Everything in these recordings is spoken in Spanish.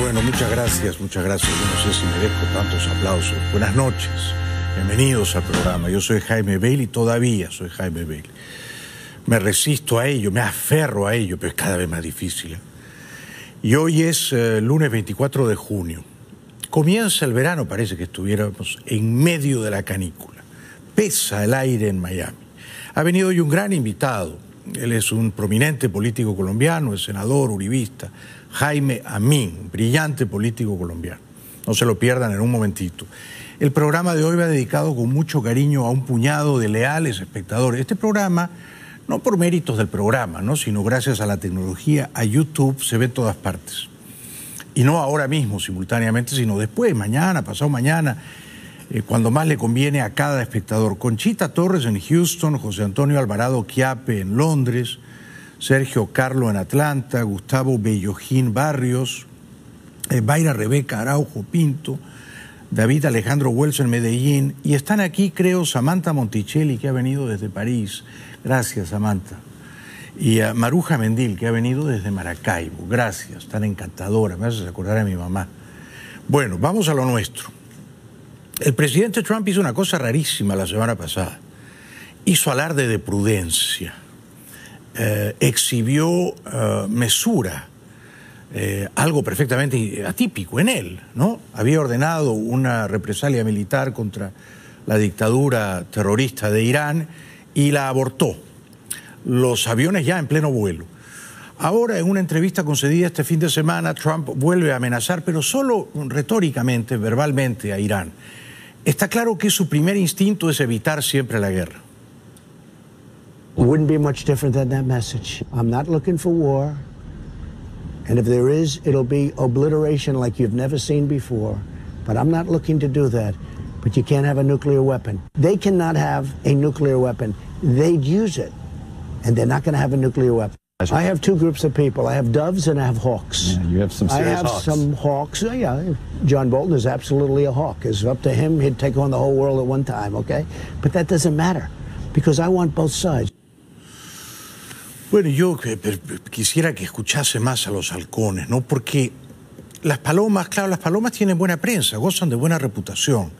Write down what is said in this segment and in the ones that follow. Bueno, muchas gracias. Yo no sé si merezco tantos aplausos. Buenas noches, bienvenidos al programa. Yo soy Jaime Bayly, todavía soy Jaime Bayly. Me resisto a ello, me aferro a ello, pero es cada vez más difícil, ¿eh? Y hoy es lunes 24 de junio. Comienza el verano, parece que estuviéramos en medio de la canícula. Pesa el aire en Miami. Ha venido hoy un gran invitado. Él es un prominente político colombiano, es senador, uribista, Jaime Amin, brillante político colombiano. No se lo pierdan en un momentito. El programa de hoy va dedicado con mucho cariño a un puñado de leales espectadores. Este programa, no por méritos del programa, ¿no?, sino gracias a la tecnología, a YouTube, se ve en todas partes. Y no ahora mismo, simultáneamente, sino después, mañana, pasado mañana, cuando más le conviene a cada espectador. Conchita Torres en Houston, José Antonio Alvarado Chiape en Londres, Sergio Carlo en Atlanta, Gustavo Bellojín Barrios, Bayra Rebeca Araujo Pinto, David Alejandro Wilson en Medellín. Y están aquí, creo, Samantha Monticelli, que ha venido desde París. Gracias, Samantha. Y a Maruja Mendil, que ha venido desde Maracaibo. Gracias, tan encantadora, me haces acordar a mi mamá. Bueno, vamos a lo nuestro. El presidente Trump hizo una cosa rarísima la semana pasada. Hizo alarde de prudencia. Exhibió mesura, algo perfectamente atípico en él, ¿no? Había ordenado una represalia militar contra la dictadura terrorista de Irán y la abortó. Los aviones ya en pleno vuelo. Ahora, en una entrevista concedida este fin de semana, Trump vuelve a amenazar, pero solo retóricamente, verbalmente, a Irán. Está claro que su primer instinto es evitar siempre la guerra. It wouldn't be much different than that message. I'm not looking for war. And if there is, it'll be obliteration like you've never seen before. But I'm not looking to do that. But you can't have a nuclear weapon. They cannot have a nuclear weapon. They'd use it. And they're not going to have a nuclear weapon. I have two groups of people. I have doves and I have hawks. Yeah, you have some serious hawks. I have some hawks. Yeah, John Bolton is absolutely a hawk. It's up to him. He'd take on the whole world at one time, okay? But that doesn't matter because I want both sides. Bueno, yo quisiera que escuchase más a los halcones, ¿no? Porque las palomas, claro, las palomas tienen buena prensa, gozan de buena reputación.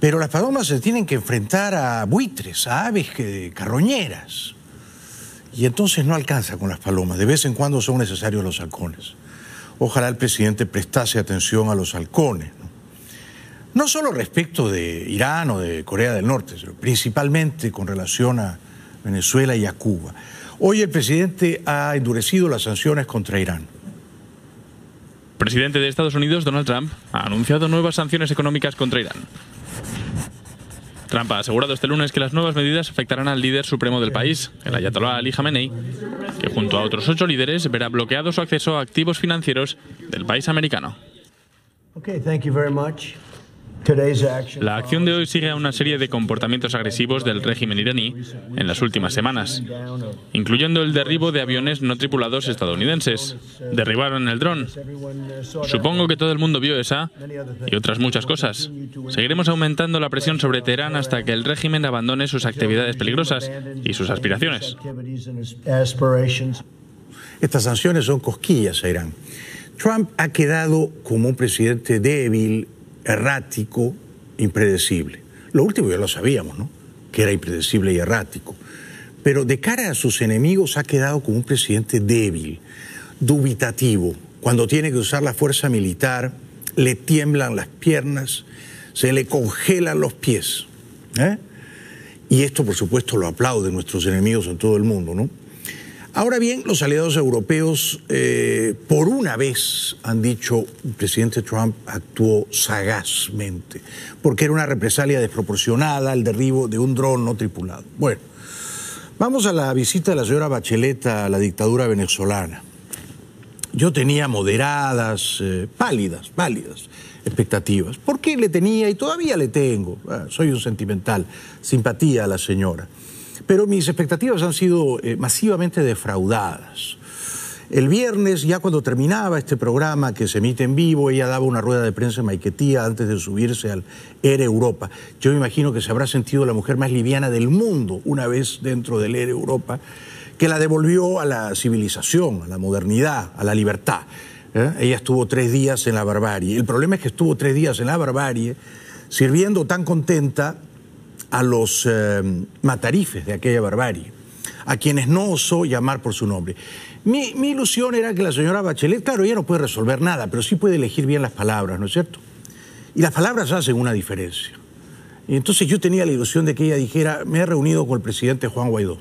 Pero las palomas se tienen que enfrentar a buitres, a aves carroñeras. Y entonces no alcanza con las palomas. De vez en cuando son necesarios los halcones. Ojalá el presidente prestase atención a los halcones, ¿no? No solo respecto de Irán o de Corea del Norte, sino principalmente con relación a Venezuela y a Cuba. Hoy el presidente ha endurecido las sanciones contra Irán. El presidente de Estados Unidos, Donald Trump, ha anunciado nuevas sanciones económicas contra Irán. Trump ha asegurado este lunes que las nuevas medidas afectarán al líder supremo del país, el ayatolá Ali Jamenei, que junto a otros 8 líderes verá bloqueado su acceso a activos financieros del país americano. La acción de hoy sigue a una serie de comportamientos agresivos del régimen iraní en las últimas semanas, incluyendo el derribo de aviones no tripulados estadounidenses. Derribaron el dron. Supongo que todo el mundo vio esa y otras muchas cosas. Seguiremos aumentando la presión sobre Teherán hasta que el régimen abandone sus actividades peligrosas y sus aspiraciones. Estas sanciones son cosquillas a Irán. Trump ha quedado como un presidente débil, errático, impredecible. Lo último ya lo sabíamos, ¿no?, que era impredecible y errático. Pero de cara a sus enemigos ha quedado como un presidente débil, dubitativo. Cuando tiene que usar la fuerza militar, le tiemblan las piernas, se le congelan los pies, ¿eh? Y esto, por supuesto, lo aplauden nuestros enemigos en todo el mundo, ¿no? Ahora bien, los aliados europeos por una vez han dicho el presidente Trump actuó sagazmente, porque era una represalia desproporcionada el derribo de un dron no tripulado. Bueno, vamos a la visita de la señora Bachelet a la dictadura venezolana. Yo tenía moderadas, pálidas expectativas, porque le tenía y todavía le tengo, soy un sentimental, simpatía a la señora. Pero mis expectativas han sido masivamente defraudadas. El viernes, ya cuando terminaba este programa que se emite en vivo, ella daba una rueda de prensa en Maiquetía antes de subirse al Air Europa. Yo me imagino que se habrá sentido la mujer más liviana del mundo una vez dentro del Air Europa, que la devolvió a la civilización, a la modernidad, a la libertad. Ella estuvo 3 días en la barbarie. El problema es que estuvo 3 días en la barbarie sirviendo tan contenta a los matarifes de aquella barbarie, a quienes no osó llamar por su nombre. Mi ilusión era que la señora Bachelet, claro, ella no puede resolver nada, pero sí puede elegir bien las palabras, ¿no es cierto? Y las palabras hacen una diferencia. Y entonces yo tenía la ilusión de que ella dijera: me he reunido con el presidente Juan Guaidó.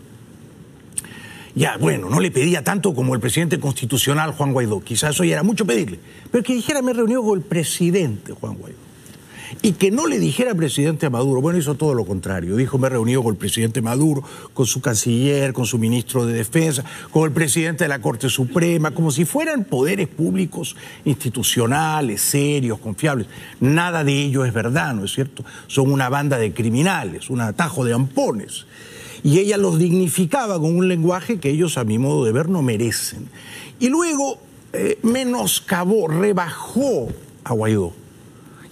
Ya, bueno, no le pedía tanto como el presidente constitucional Juan Guaidó, quizás eso ya era mucho pedirle, pero que dijera: me he reunido con el presidente Juan Guaidó. Y que no le dijera presidente a Maduro. Bueno, hizo todo lo contrario. Dijo: me he reunido con el presidente Maduro, con su canciller, con su ministro de Defensa, con el presidente de la Corte Suprema, como si fueran poderes públicos institucionales, serios, confiables. Nada de ello es verdad, ¿no es cierto? Son una banda de criminales, un atajo de ampones. Y ella los dignificaba con un lenguaje que ellos, a mi modo de ver, no merecen. Y luego menoscabó, rebajó a Guaidó.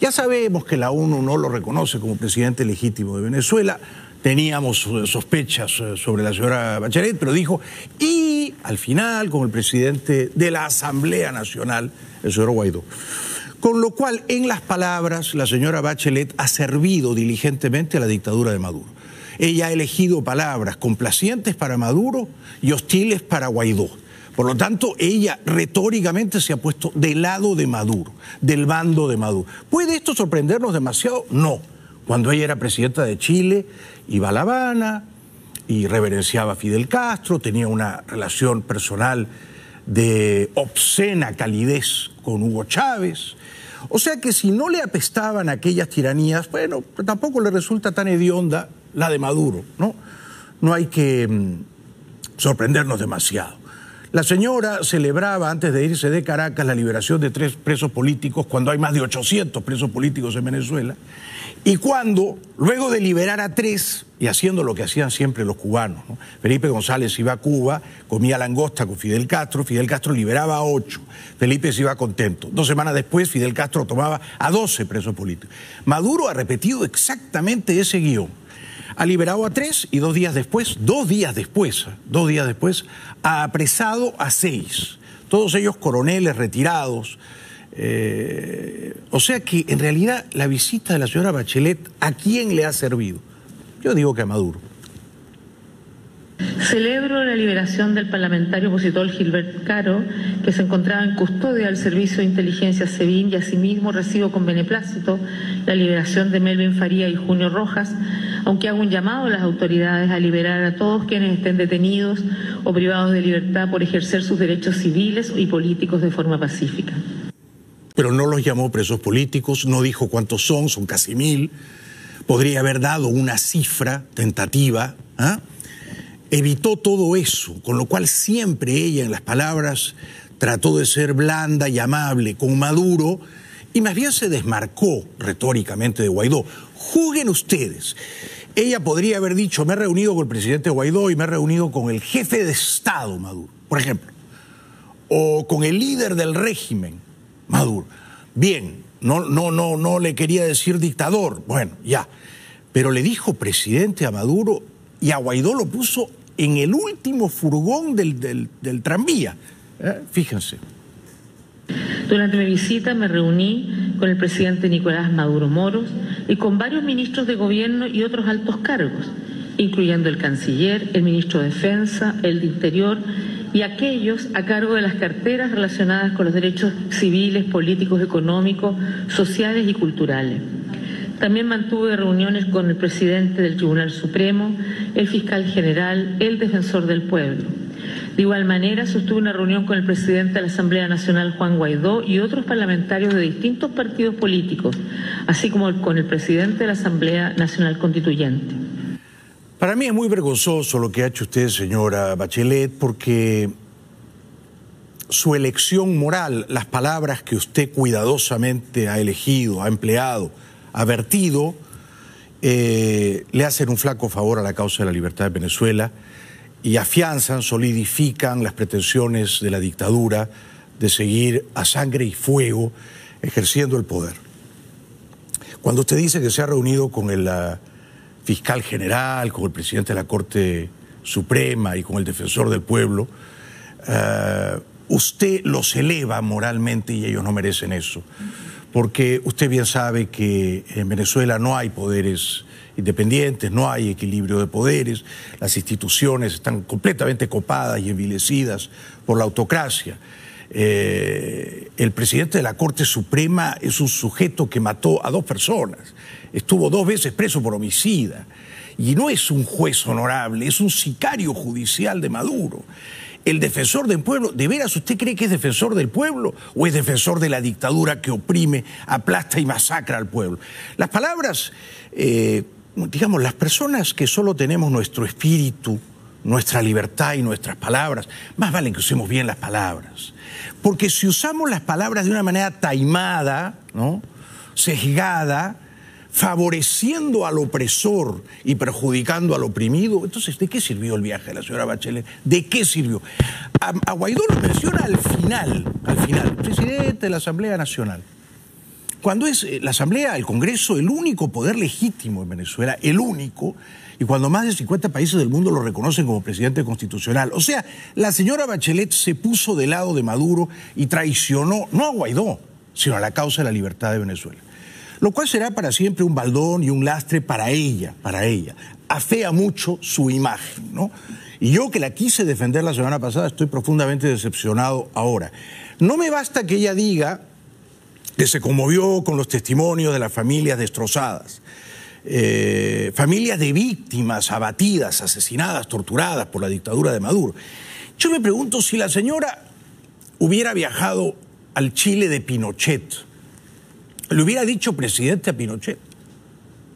Ya sabemos que la ONU no lo reconoce como presidente legítimo de Venezuela. Teníamos sospechas sobre la señora Bachelet, pero dijo, y al final con el presidente de la Asamblea Nacional, el señor Guaidó. Con lo cual, en las palabras, la señora Bachelet ha servido diligentemente a la dictadura de Maduro. Ella ha elegido palabras complacientes para Maduro y hostiles para Guaidó. Por lo tanto, ella retóricamente se ha puesto del lado de Maduro, del bando de Maduro. ¿Puede esto sorprendernos demasiado? No. Cuando ella era presidenta de Chile, iba a La Habana y reverenciaba a Fidel Castro, tenía una relación personal de obscena calidez con Hugo Chávez. O sea que si no le apestaban aquellas tiranías, bueno, tampoco le resulta tan hedionda la de Maduro, ¿no? No hay que sorprendernos demasiado. La señora celebraba antes de irse de Caracas la liberación de 3 presos políticos cuando hay más de 800 presos políticos en Venezuela, y cuando, luego de liberar a 3 y haciendo lo que hacían siempre los cubanos, ¿no? Felipe González iba a Cuba, comía langosta con Fidel Castro liberaba a 8, Felipe se iba contento. 2 semanas después Fidel Castro tomaba a 12 presos políticos. Maduro ha repetido exactamente ese guión. Ha liberado a 3 y 2 días después, 2 días después, ha apresado a 6. Todos ellos coroneles retirados. O sea que, en realidad, la visita de la señora Bachelet, ¿a quién le ha servido? Yo digo que a Maduro. Celebro la liberación del parlamentario opositor Gilbert Caro, que se encontraba en custodia del Servicio de Inteligencia SEBIN, y asimismo recibo con beneplácito la liberación de Melvin Faría y Junio Rojas, aunque hago un llamado a las autoridades a liberar a todos quienes estén detenidos o privados de libertad por ejercer sus derechos civiles y políticos de forma pacífica. Pero no los llamó presos políticos, no dijo cuántos son casi 1000. Podría haber dado una cifra tentativa, ¿ah? Evitó todo eso, con lo cual siempre ella en las palabras trató de ser blanda y amable con Maduro y más bien se desmarcó retóricamente de Guaidó. Juzguen ustedes. Ella podría haber dicho: me he reunido con el presidente Guaidó y me he reunido con el jefe de Estado Maduro, por ejemplo, o con el líder del régimen Maduro. Bien, no le quería decir dictador, bueno, ya, pero le dijo presidente a Maduro y a Guaidó lo puso en el último furgón del tranvía. Fíjense. Durante mi visita me reuní con el presidente Nicolás Maduro Moros y con varios ministros de gobierno y otros altos cargos, incluyendo el canciller, el ministro de Defensa, el de Interior y aquellos a cargo de las carteras relacionadas con los derechos civiles, políticos, económicos, sociales y culturales. También mantuve reuniones con el presidente del Tribunal Supremo, el fiscal general, el defensor del pueblo. De igual manera, sostuve una reunión con el presidente de la Asamblea Nacional, Juan Guaidó, y otros parlamentarios de distintos partidos políticos, así como con el presidente de la Asamblea Nacional Constituyente. Para mí es muy vergonzoso lo que ha hecho usted, señora Bachelet, porque su elección moral, las palabras que usted cuidadosamente ha elegido, ha empleado, vertido, le hacen un flaco favor a la causa de la libertad de Venezuela y afianzan, solidifican las pretensiones de la dictadura de seguir a sangre y fuego ejerciendo el poder. Cuando usted dice que se ha reunido con el fiscal general, con el presidente de la Corte Suprema y con el defensor del pueblo, usted los eleva moralmente y ellos no merecen eso. Porque usted bien sabe que en Venezuela no hay poderes independientes, no hay equilibrio de poderes, las instituciones están completamente copadas y envilecidas por la autocracia. El presidente de la Corte Suprema es un sujeto que mató a dos personas, estuvo 2 veces preso por homicida, y no es un juez honorable, es un sicario judicial de Maduro. El defensor del pueblo, ¿de veras usted cree que es defensor del pueblo o es defensor de la dictadura que oprime, aplasta y masacra al pueblo? Las palabras, digamos, las personas que solo tenemos nuestro espíritu, nuestra libertad y nuestras palabras, más valen que usemos bien las palabras. Porque si usamos las palabras de una manera taimada, ¿no?, sesgada, favoreciendo al opresor y perjudicando al oprimido, entonces, ¿de qué sirvió el viaje de la señora Bachelet? ¿De qué sirvió? A Guaidó lo menciona al final, presidente de la Asamblea Nacional. Cuando es la Asamblea, el Congreso, el único poder legítimo en Venezuela, el único, y cuando más de 50 países del mundo lo reconocen como presidente constitucional. O sea, la señora Bachelet se puso del lado de Maduro y traicionó, no a Guaidó, sino a la causa de la libertad de Venezuela. Lo cual será para siempre un baldón y un lastre para ella, Afea mucho su imagen, ¿no? Y yo, que la quise defender la semana pasada, estoy profundamente decepcionado ahora. No me basta que ella diga que se conmovió con los testimonios de las familias destrozadas, familias de víctimas abatidas, asesinadas, torturadas por la dictadura de Maduro. Yo me pregunto, si la señora hubiera viajado al Chile de Pinochet, ¿le hubiera dicho presidente a Pinochet?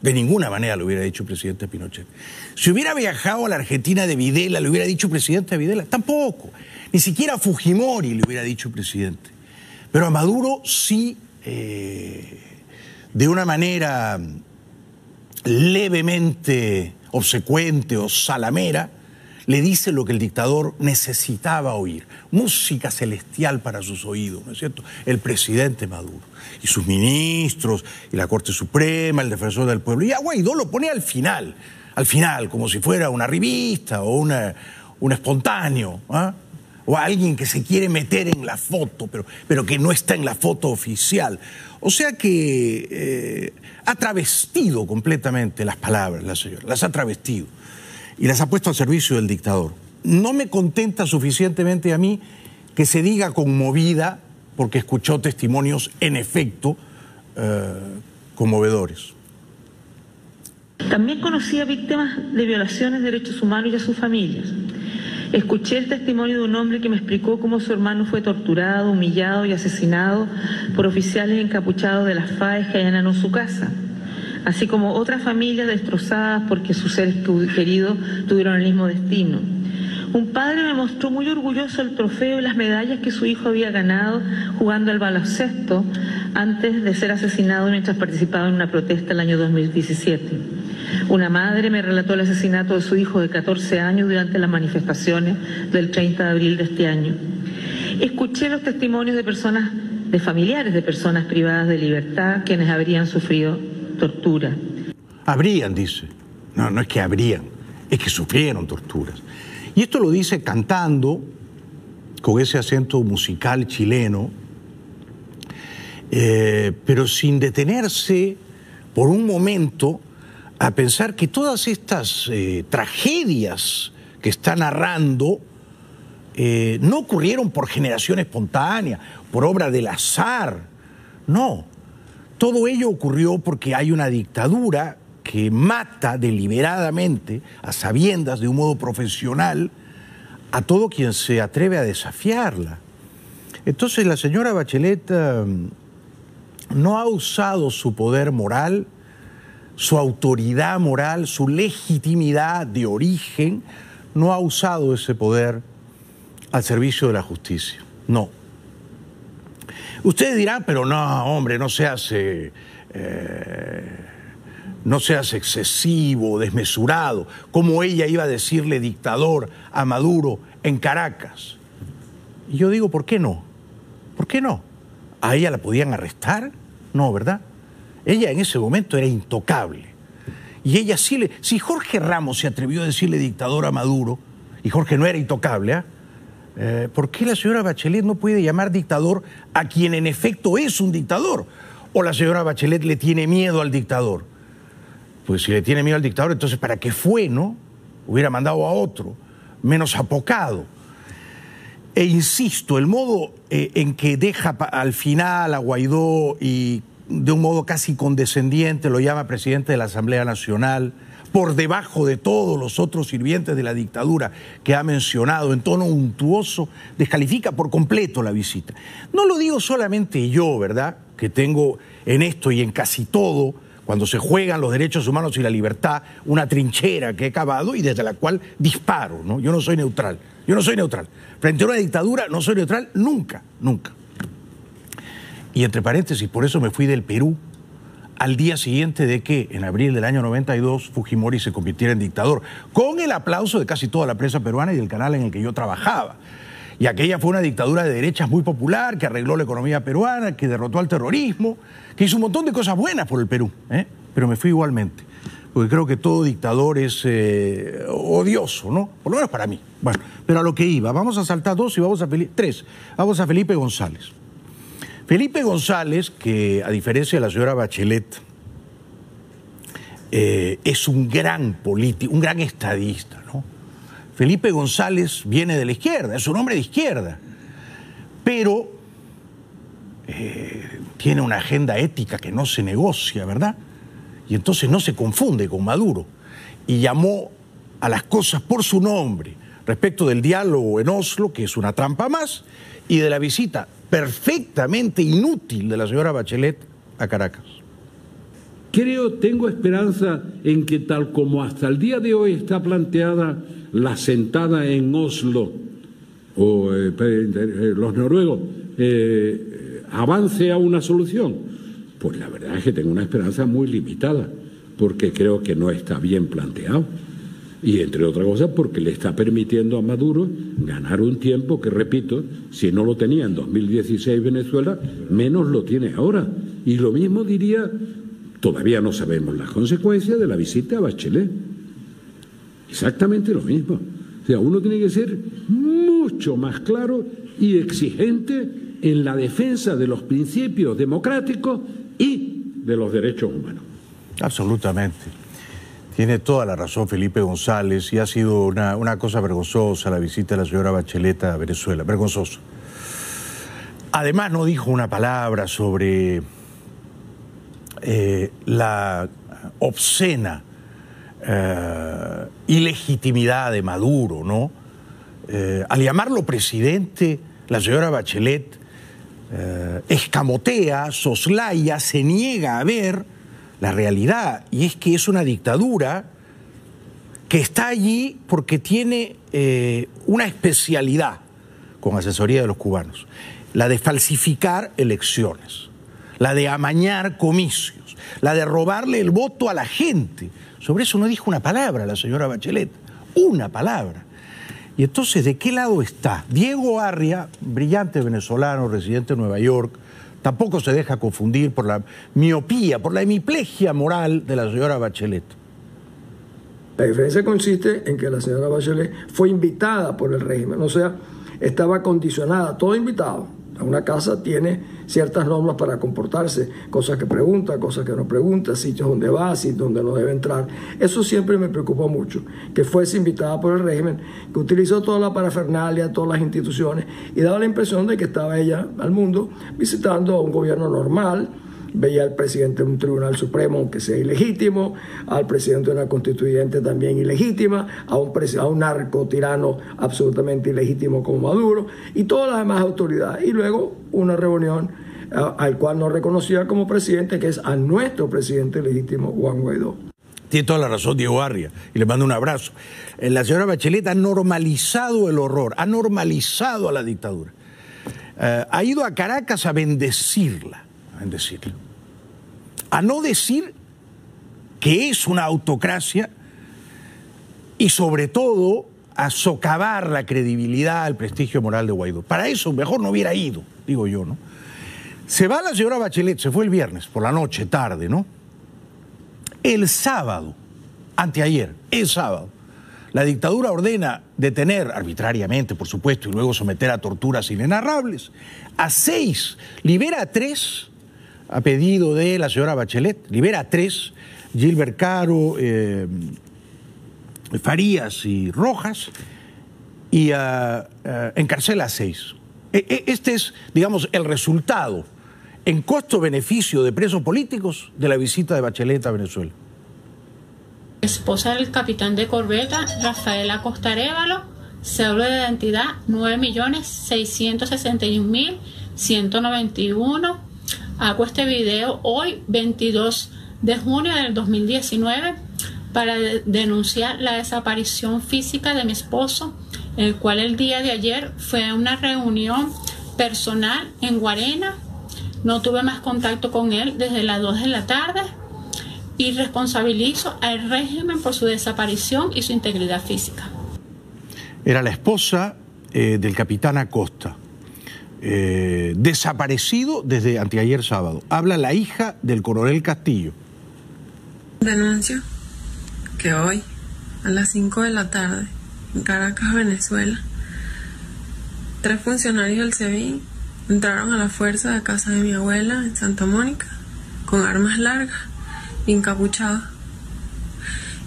De ninguna manera le hubiera dicho presidente a Pinochet. Si hubiera viajado a la Argentina de Videla, ¿le hubiera dicho presidente a Videla? Tampoco. Ni siquiera a Fujimori le hubiera dicho presidente. Pero a Maduro sí, de una manera levemente obsecuente o salamera, le dice lo que el dictador necesitaba oír. Música celestial para sus oídos, ¿no es cierto? El presidente Maduro y sus ministros y la Corte Suprema, el defensor del pueblo. Y a Guaidó lo pone al final, como si fuera una revista o un espontáneo, ¿eh?, o a alguien que se quiere meter en la foto, pero que no está en la foto oficial. O sea que ha travestido completamente las palabras, la señora, las ha travestido. Y las ha puesto al servicio del dictador. No me contenta suficientemente a mí que se diga conmovida porque escuchó testimonios, en efecto, conmovedores. También conocí a víctimas de violaciones de derechos humanos y a sus familias. Escuché el testimonio de un hombre que me explicó cómo su hermano fue torturado, humillado y asesinado por oficiales encapuchados de las FAES que allanaron su casa, así como otras familias destrozadas porque sus seres queridos tuvieron el mismo destino. Un padre me mostró muy orgulloso el trofeo y las medallas que su hijo había ganado jugando al baloncesto antes de ser asesinado mientras participaba en una protesta el año 2017. Una madre me relató el asesinato de su hijo de 14 años durante las manifestaciones del 30 de abril de este año. Escuché los testimonios de personas, de familiares de personas privadas de libertad, quienes habrían sufrido tortura. Habrían, dice. No es que habrían, es que sufrieron torturas. Y esto lo dice cantando con ese acento musical chileno, pero sin detenerse por un momento a pensar que todas estas tragedias que está narrando no ocurrieron por generación espontánea, por obra del azar, no. Todo ello ocurrió porque hay una dictadura que mata deliberadamente, a sabiendas, de un modo profesional, a todo quien se atreve a desafiarla. Entonces la señora Bachelet no ha usado su poder moral, su autoridad moral, su legitimidad de origen, no ha usado ese poder al servicio de la justicia, no. Ustedes dirán, pero no, hombre, no se hace No seas excesivo, desmesurado, como ella iba a decirle dictador a Maduro en Caracas. Y yo digo, ¿por qué no? ¿Por qué no? ¿A ella la podían arrestar? No, ¿verdad? Ella en ese momento era intocable. Y ella sí le... Si Jorge Ramos se atrevió a decirle dictador a Maduro, y Jorge no era intocable, ¿ah? ¿Por qué la señora Bachelet no puede llamar dictador a quien en efecto es un dictador? ¿O la señora Bachelet le tiene miedo al dictador? Pues si le tiene miedo al dictador, entonces ¿para qué fue, no? Hubiera mandado a otro, menos apocado. E insisto, el modo en que deja al final a Guaidó y de un modo casi condescendiente lo llama presidente de la Asamblea Nacional, por debajo de todos los otros sirvientes de la dictadura que ha mencionado, en tono untuoso, descalifica por completo la visita. No lo digo solamente yo, ¿verdad?, que tengo en esto y en casi todo, cuando se juegan los derechos humanos y la libertad, una trinchera que he cavado y desde la cual disparo, ¿no? Yo no soy neutral, yo no soy neutral. Frente a una dictadura no soy neutral nunca, nunca. Y entre paréntesis, por eso me fui del Perú al día siguiente de que, en abril del año 92, Fujimori se convirtiera en dictador, con el aplauso de casi toda la prensa peruana y del canal en el que yo trabajaba. Y aquella fue una dictadura de derechas muy popular, que arregló la economía peruana, que derrotó al terrorismo, que hizo un montón de cosas buenas por el Perú, ¿eh? Pero me fui igualmente, porque creo que todo dictador es odioso, ¿no? Por lo menos para mí. Bueno, pero a lo que iba, vamos a saltar dos y vamos a tres. Vamos a Felipe González. Felipe González, que a diferencia de la señora Bachelet, es un gran político, un gran estadista, ¿no? Felipe González viene de la izquierda, es un hombre de izquierda, pero tiene una agenda ética que no se negocia, ¿verdad? Y entonces no se confunde con Maduro. Y llamó a las cosas por su nombre respecto del diálogo en Oslo, que es una trampa más, y de la visita perfectamente inútil de la señora Bachelet a Caracas. Tengo esperanza en que tal como hasta el día de hoy está planteada la sentada en Oslo, o los noruegos, avance a una solución. Pues la verdad es que tengo una esperanza muy limitada, porque creo que no está bien planteado. Y entre otras cosas porque le está permitiendo a Maduro ganar un tiempo que, repito, si no lo tenía en 2016 Venezuela, menos lo tiene ahora. Y lo mismo diría, todavía no sabemos las consecuencias de la visita a Bachelet. Exactamente lo mismo. O sea, uno tiene que ser mucho más claro y exigente en la defensa de los principios democráticos y de los derechos humanos. Absolutamente. Tiene toda la razón Felipe González y ha sido una cosa vergonzosa la visita de la señora Bachelet a Venezuela. Vergonzosa. Además no dijo una palabra sobre la obscena ilegitimidad de Maduro, ¿no? Al llamarlo presidente, la señora Bachelet escamotea, soslaya, se niega a ver la realidad, y es que es una dictadura que está allí porque tiene una especialidad con asesoría de los cubanos, la de falsificar elecciones, la de amañar comicios, la de robarle el voto a la gente. Sobre eso no dijo una palabra la señora Bachelet, una palabra. Y entonces, ¿de qué lado está? Diego Arria, brillante venezolano, residente de Nueva York, tampoco se deja confundir por la miopía, por la hemiplegia moral de la señora Bachelet. La diferencia consiste en que la señora Bachelet fue invitada por el régimen, o sea, estaba condicionada, todo invitado. A una casa tiene ciertas normas para comportarse, cosas que pregunta, cosas que no pregunta, sitios donde va, sitios donde no debe entrar. Eso siempre me preocupó mucho, que fuese invitada por el régimen, que utilizó toda la parafernalia, todas las instituciones, y daba la impresión de que estaba ella al mundo visitando a un gobierno normal. Veía al presidente de un tribunal supremo, aunque sea ilegítimo, al presidente de una constituyente también ilegítima, a un narcotirano absolutamente ilegítimo como Maduro, y todas las demás autoridades. Y luego una reunión al cual no reconocía como presidente, que es a nuestro presidente legítimo, Juan Guaidó. Tiene toda la razón Diego Arria, y le mando un abrazo. La señora Bachelet ha normalizado el horror, ha normalizado a la dictadura. Ha ido a Caracas a bendecirla. A no decir que es una autocracia, y sobre todo a socavar la credibilidad, el prestigio moral de Guaidó. Para eso mejor no hubiera ido, digo yo, ¿no? Se va la señora Bachelet, se fue el viernes, por la noche, tarde, ¿no? El sábado, anteayer, el sábado, la dictadura ordena detener, arbitrariamente por supuesto, y luego someter a torturas inenarrables, a 6, libera a 3, a pedido de la señora Bachelet, libera a 3, Gilbert Caro, Farías y Rojas, y encarcela a 6. Este es, digamos, el resultado en costo-beneficio de presos políticos de la visita de Bachelet a Venezuela. Esposa del capitán de corbeta Rafael Acosta Arévalo, cédula de identidad 9.661.191. Hago este video hoy, 22 de junio del 2019, para denunciar la desaparición física de mi esposo, el cual el día de ayer fue a una reunión personal en Guarena. No tuve más contacto con él desde las 2 de la tarde. Y responsabilizo al régimen por su desaparición y su integridad física. Era la esposa del capitán Acosta, desaparecido desde anteayer sábado. Habla la hija del coronel Castillo. Denuncio que hoy, a las 5 de la tarde, en Caracas, Venezuela, 3 funcionarios del SEBIN entraron a la fuerza a casa de mi abuela en Santa Mónica con armas largas, encapuchada,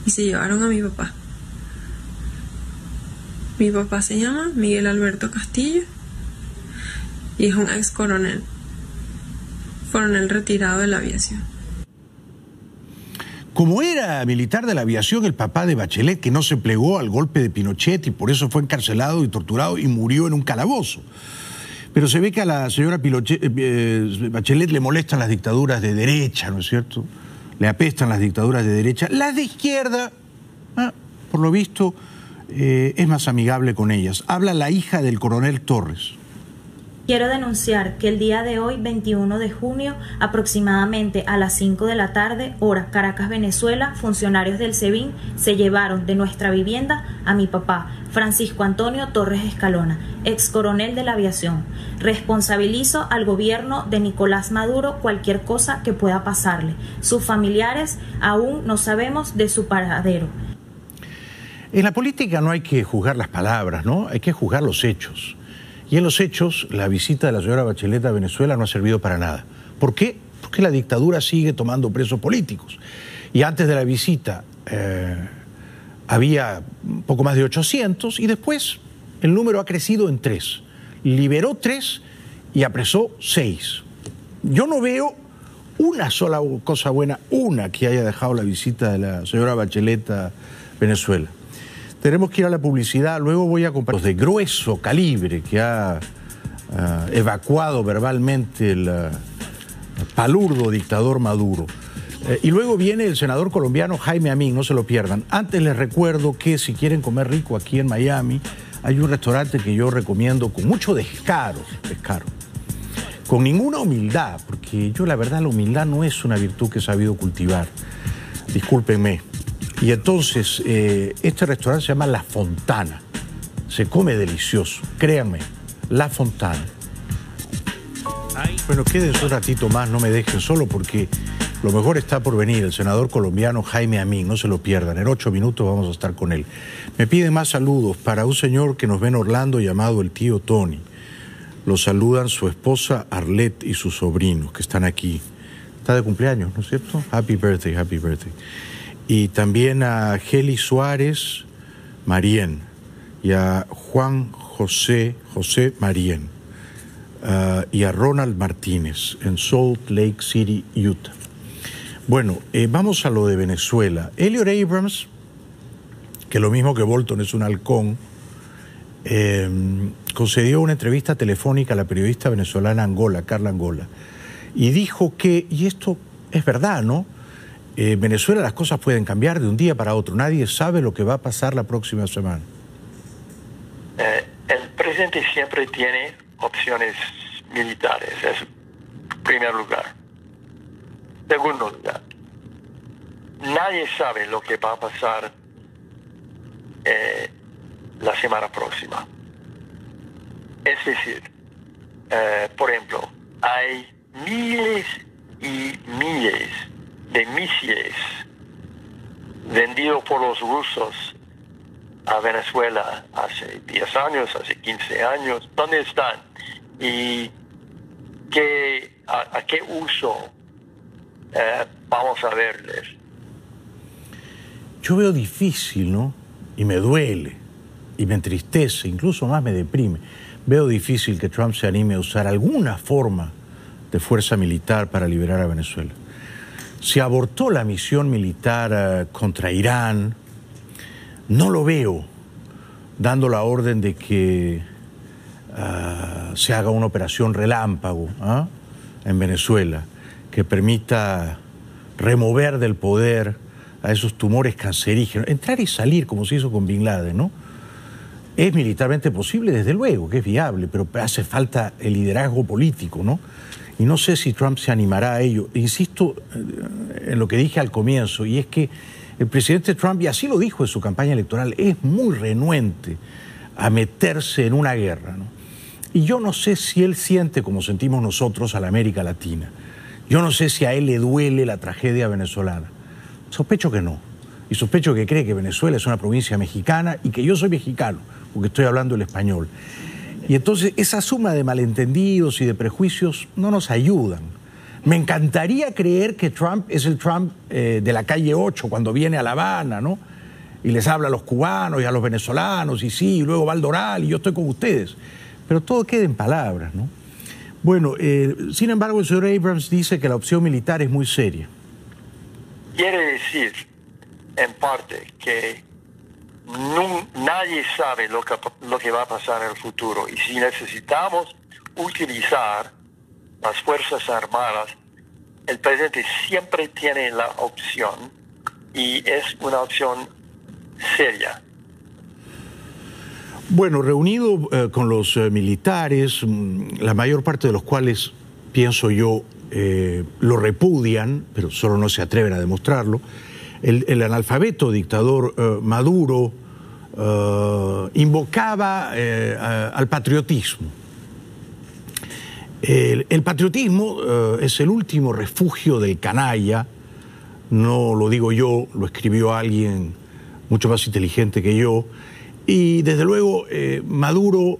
y se llevaron a mi papá. Mi papá se llama Miguel Alberto Castillo y es un ex coronel, coronel retirado de la aviación. Como era militar de la aviación, el papá de Bachelet, que no se plegó al golpe de Pinochet y por eso fue encarcelado y torturado y murió en un calabozo. Pero se ve que a la señora Bachelet le molestan las dictaduras de derecha, ¿no es cierto? Le apestan las dictaduras de derecha. Las de izquierda, por lo visto, es más amigable con ellas. Habla la hija del coronel Torres. Quiero denunciar que el día de hoy, 21 de junio, aproximadamente a las 5 de la tarde, hora Caracas, Venezuela, funcionarios del SEBIN se llevaron de nuestra vivienda a mi papá, Francisco Antonio Torres Escalona, ex coronel de la aviación. Responsabilizo al gobierno de Nicolás Maduro cualquier cosa que pueda pasarle. Sus familiares aún no sabemos de su paradero. En la política no hay que juzgar las palabras, ¿no? Hay que juzgar los hechos. Y en los hechos, la visita de la señora Bachelet a Venezuela no ha servido para nada. ¿Por qué? Porque la dictadura sigue tomando presos políticos. Y antes de la visita había poco más de 800 y después el número ha crecido en 3. Liberó 3 y apresó 6. Yo no veo una sola cosa buena, una que haya dejado la visita de la señora Bachelet a Venezuela. Tenemos que ir a la publicidad, luego voy a comparar los de grueso calibre que ha evacuado verbalmente el palurdo dictador Maduro. Y luego viene el senador colombiano Jaime Amin, no se lo pierdan. Antes les recuerdo que si quieren comer rico aquí en Miami, hay un restaurante que yo recomiendo con mucho descaro, con ninguna humildad, porque yo la verdad la humildad no es una virtud que he sabido cultivar, discúlpenme. Y entonces, este restaurante se llama La Fontana. Se come delicioso, créanme, La Fontana. Bueno, quédense un ratito más, no me dejen solo porque lo mejor está por venir. El senador colombiano Jaime Amin, no se lo pierdan. En 8 minutos vamos a estar con él. Me piden más saludos para un señor que nos ve en Orlando llamado el tío Tony. Lo saludan su esposa Arlette y sus sobrinos que están aquí. Está de cumpleaños, ¿no es cierto? Happy birthday, happy birthday. Y también a Geli Suárez Marién y a Juan José Marién y a Ronald Martínez en Salt Lake City, Utah. Bueno, vamos a lo de Venezuela. Elliot Abrams, que lo mismo que Bolton es un halcón, concedió una entrevista telefónica a la periodista venezolana Angola, Carla Angola, y dijo que, y esto es verdad, ¿no? Venezuela las cosas pueden cambiar de un día para otro. Nadie sabe lo que va a pasar la próxima semana. El presidente siempre tiene opciones militares, es primer lugar. Segundo lugar, Nadie sabe lo que va a pasar la semana próxima. Es decir, por ejemplo, hay miles y miles de misiles vendidos por los rusos a Venezuela hace 10 años, hace 15 años. ¿Dónde están? ¿Y a qué uso vamos a verles? Yo veo difícil, ¿no? Y me duele, y me entristece, incluso más me deprime. Veo difícil que Trump se anime a usar alguna forma de fuerza militar para liberar a Venezuela. Se abortó la misión militar contra Irán. No lo veo dando la orden de que se haga una operación relámpago en Venezuela que permita remover del poder a esos tumores cancerígenos. Entrar y salir, como se hizo con Bin Laden, ¿no? Es militarmente posible, desde luego, que es viable, pero hace falta el liderazgo político, ¿no? Y no sé si Trump se animará a ello. Insisto en lo que dije al comienzo, y es que el presidente Trump, y así lo dijo en su campaña electoral, es muy renuente a meterse en una guerra, ¿no? Y yo no sé si él siente como sentimos nosotros a la América Latina. Yo no sé si a él le duele la tragedia venezolana. Sospecho que no. Y sospecho que cree que Venezuela es una provincia mexicana y que yo soy mexicano, porque estoy hablando el español. Y entonces esa suma de malentendidos y de prejuicios no nos ayudan. Me encantaría creer que Trump es el Trump de la calle 8 cuando viene a La Habana, ¿no? Y les habla a los cubanos y a los venezolanos, y sí, y luego va al Doral, y yo estoy con ustedes. Pero todo queda en palabras, ¿no? Bueno, sin embargo, el señor Abrams dice que la opción militar es muy seria. Quiere decir, en parte, que nadie sabe lo que va a pasar en el futuro. Y si necesitamos utilizar las Fuerzas Armadas, el presidente siempre tiene la opción, y es una opción seria. Bueno, reunido con los militares, la mayor parte de los cuales, pienso yo, lo repudian, pero solo no se atreven a demostrarlo. El analfabeto dictador Maduro invocaba al patriotismo. El patriotismo es el último refugio del canalla. No lo digo yo, lo escribió alguien mucho más inteligente que yo. Y desde luego Maduro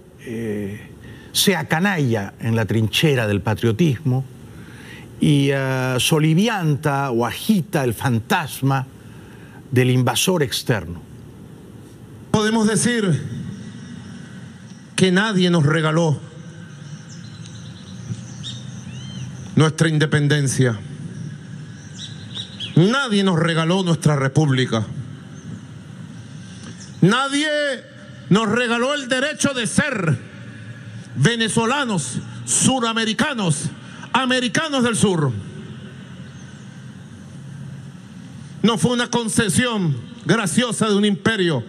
se acanalla en la trinchera del patriotismo y solivianta o agita el fantasma del invasor externo. Podemos decir que nadie nos regaló nuestra independencia. Nadie nos regaló nuestra república. Nadie nos regaló el derecho de ser venezolanos, suramericanos, americanos del sur. No fue una concesión graciosa de un imperio.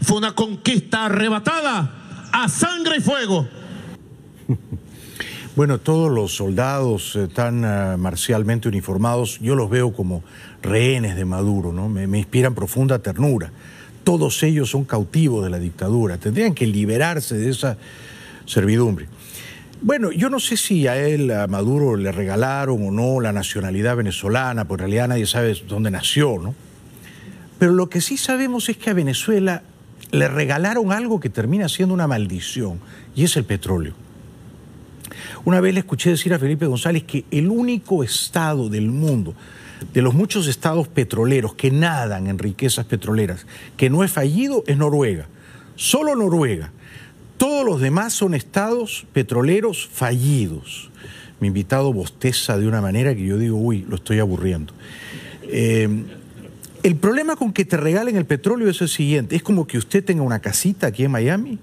Fue una conquista arrebatada a sangre y fuego. Bueno, todos los soldados tan marcialmente uniformados, yo los veo como rehenes de Maduro, ¿no? Me inspiran profunda ternura. Todos ellos son cautivos de la dictadura. Tendrían que liberarse de esa servidumbre. Bueno, yo no sé si a Maduro le regalaron o no la nacionalidad venezolana, porque en realidad nadie sabe dónde nació, ¿no? Pero lo que sí sabemos es que a Venezuela le regalaron algo que termina siendo una maldición, y es el petróleo. Una vez le escuché decir a Felipe González que el único estado del mundo, de los muchos estados petroleros que nadan en riquezas petroleras, que no es fallido, es Noruega. Solo Noruega. Todos los demás son estados petroleros fallidos. Mi invitado bosteza de una manera que yo digo, uy, lo estoy aburriendo. El problema con que te regalen el petróleo es el siguiente. Es como que usted tenga una casita aquí en Miami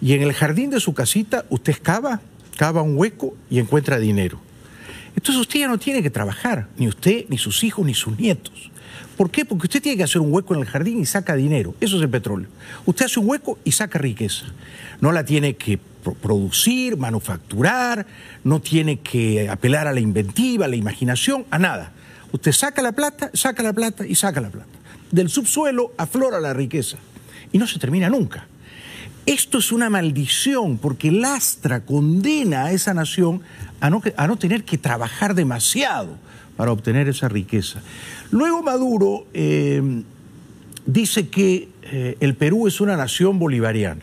y en el jardín de su casita usted cava un hueco y encuentra dinero. Entonces usted ya no tiene que trabajar, ni usted, ni sus hijos, ni sus nietos. ¿Por qué? Porque usted tiene que hacer un hueco en el jardín y saca dinero. Eso es el petróleo. Usted hace un hueco y saca riqueza. No la tiene que producir, manufacturar, no tiene que apelar a la inventiva, a la imaginación, a nada. Usted saca la plata y saca la plata. Del subsuelo aflora la riqueza y no se termina nunca. Esto es una maldición porque lastra, condena a esa nación a no tener que trabajar demasiado para obtener esa riqueza. Luego Maduro dice que el Perú es una nación bolivariana.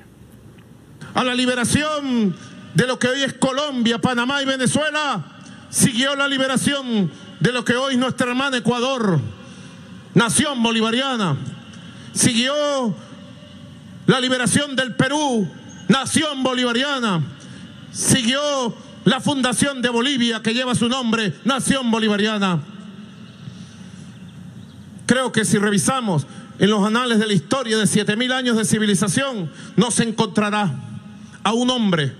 A la liberación de lo que hoy es Colombia, Panamá y Venezuela, siguió la liberación de lo que hoy es nuestra hermana Ecuador, nación bolivariana. Siguió la liberación del Perú, nación bolivariana. Siguió la fundación de Bolivia, que lleva su nombre, nación bolivariana. Creo que si revisamos en los anales de la historia de 7.000 años de civilización, no se encontrará a un hombre,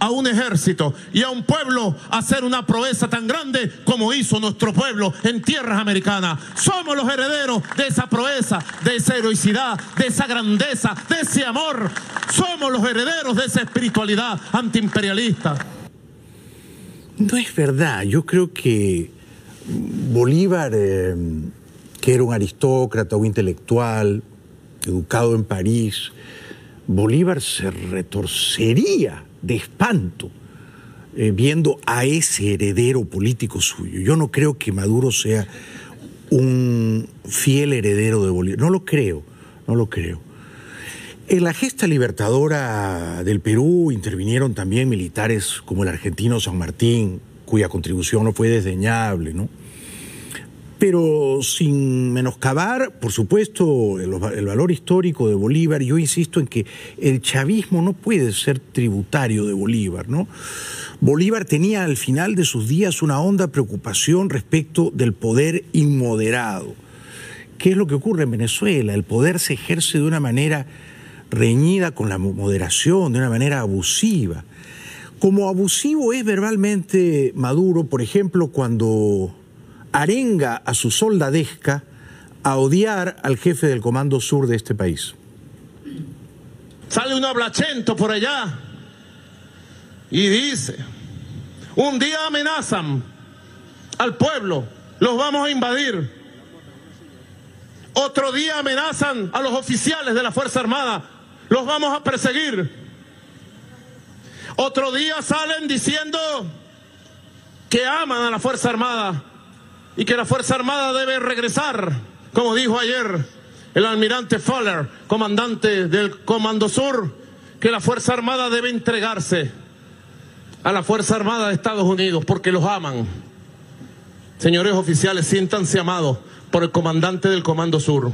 a un ejército y a un pueblo hacer una proeza tan grande como hizo nuestro pueblo en tierras americanas. Somos los herederos de esa proeza, de esa heroicidad, de esa grandeza, de ese amor. Somos los herederos de esa espiritualidad antiimperialista. No es verdad. Yo creo que Bolívar, que era un aristócrata, un intelectual, educado en París, Bolívar se retorcería de espanto viendo a ese heredero político suyo. Yo no creo que Maduro sea un fiel heredero de Bolívar. No lo creo, no lo creo. En la gesta libertadora del Perú intervinieron también militares como el argentino San Martín, cuya contribución no fue desdeñable, ¿no? Pero sin menoscabar, por supuesto, el valor histórico de Bolívar. Yo insisto en que el chavismo no puede ser tributario de Bolívar, ¿no? Bolívar tenía al final de sus días una honda preocupación respecto del poder inmoderado. ¿Qué es lo que ocurre en Venezuela? El poder se ejerce de una manera reñida con la moderación, de una manera abusiva. Como abusivo es verbalmente Maduro, por ejemplo, cuando arenga a su soldadesca a odiar al jefe del Comando Sur de este país. Sale un ablachento por allá y dice: un día amenazan al pueblo, los vamos a invadir. Otro día amenazan a los oficiales de la Fuerza Armada, los vamos a perseguir. Otro día salen diciendo que aman a la Fuerza Armada y que la Fuerza Armada debe regresar, como dijo ayer el almirante Faller, comandante del Comando Sur, que la Fuerza Armada debe entregarse a la Fuerza Armada de Estados Unidos porque los aman. Señores oficiales, siéntanse amados por el comandante del Comando Sur.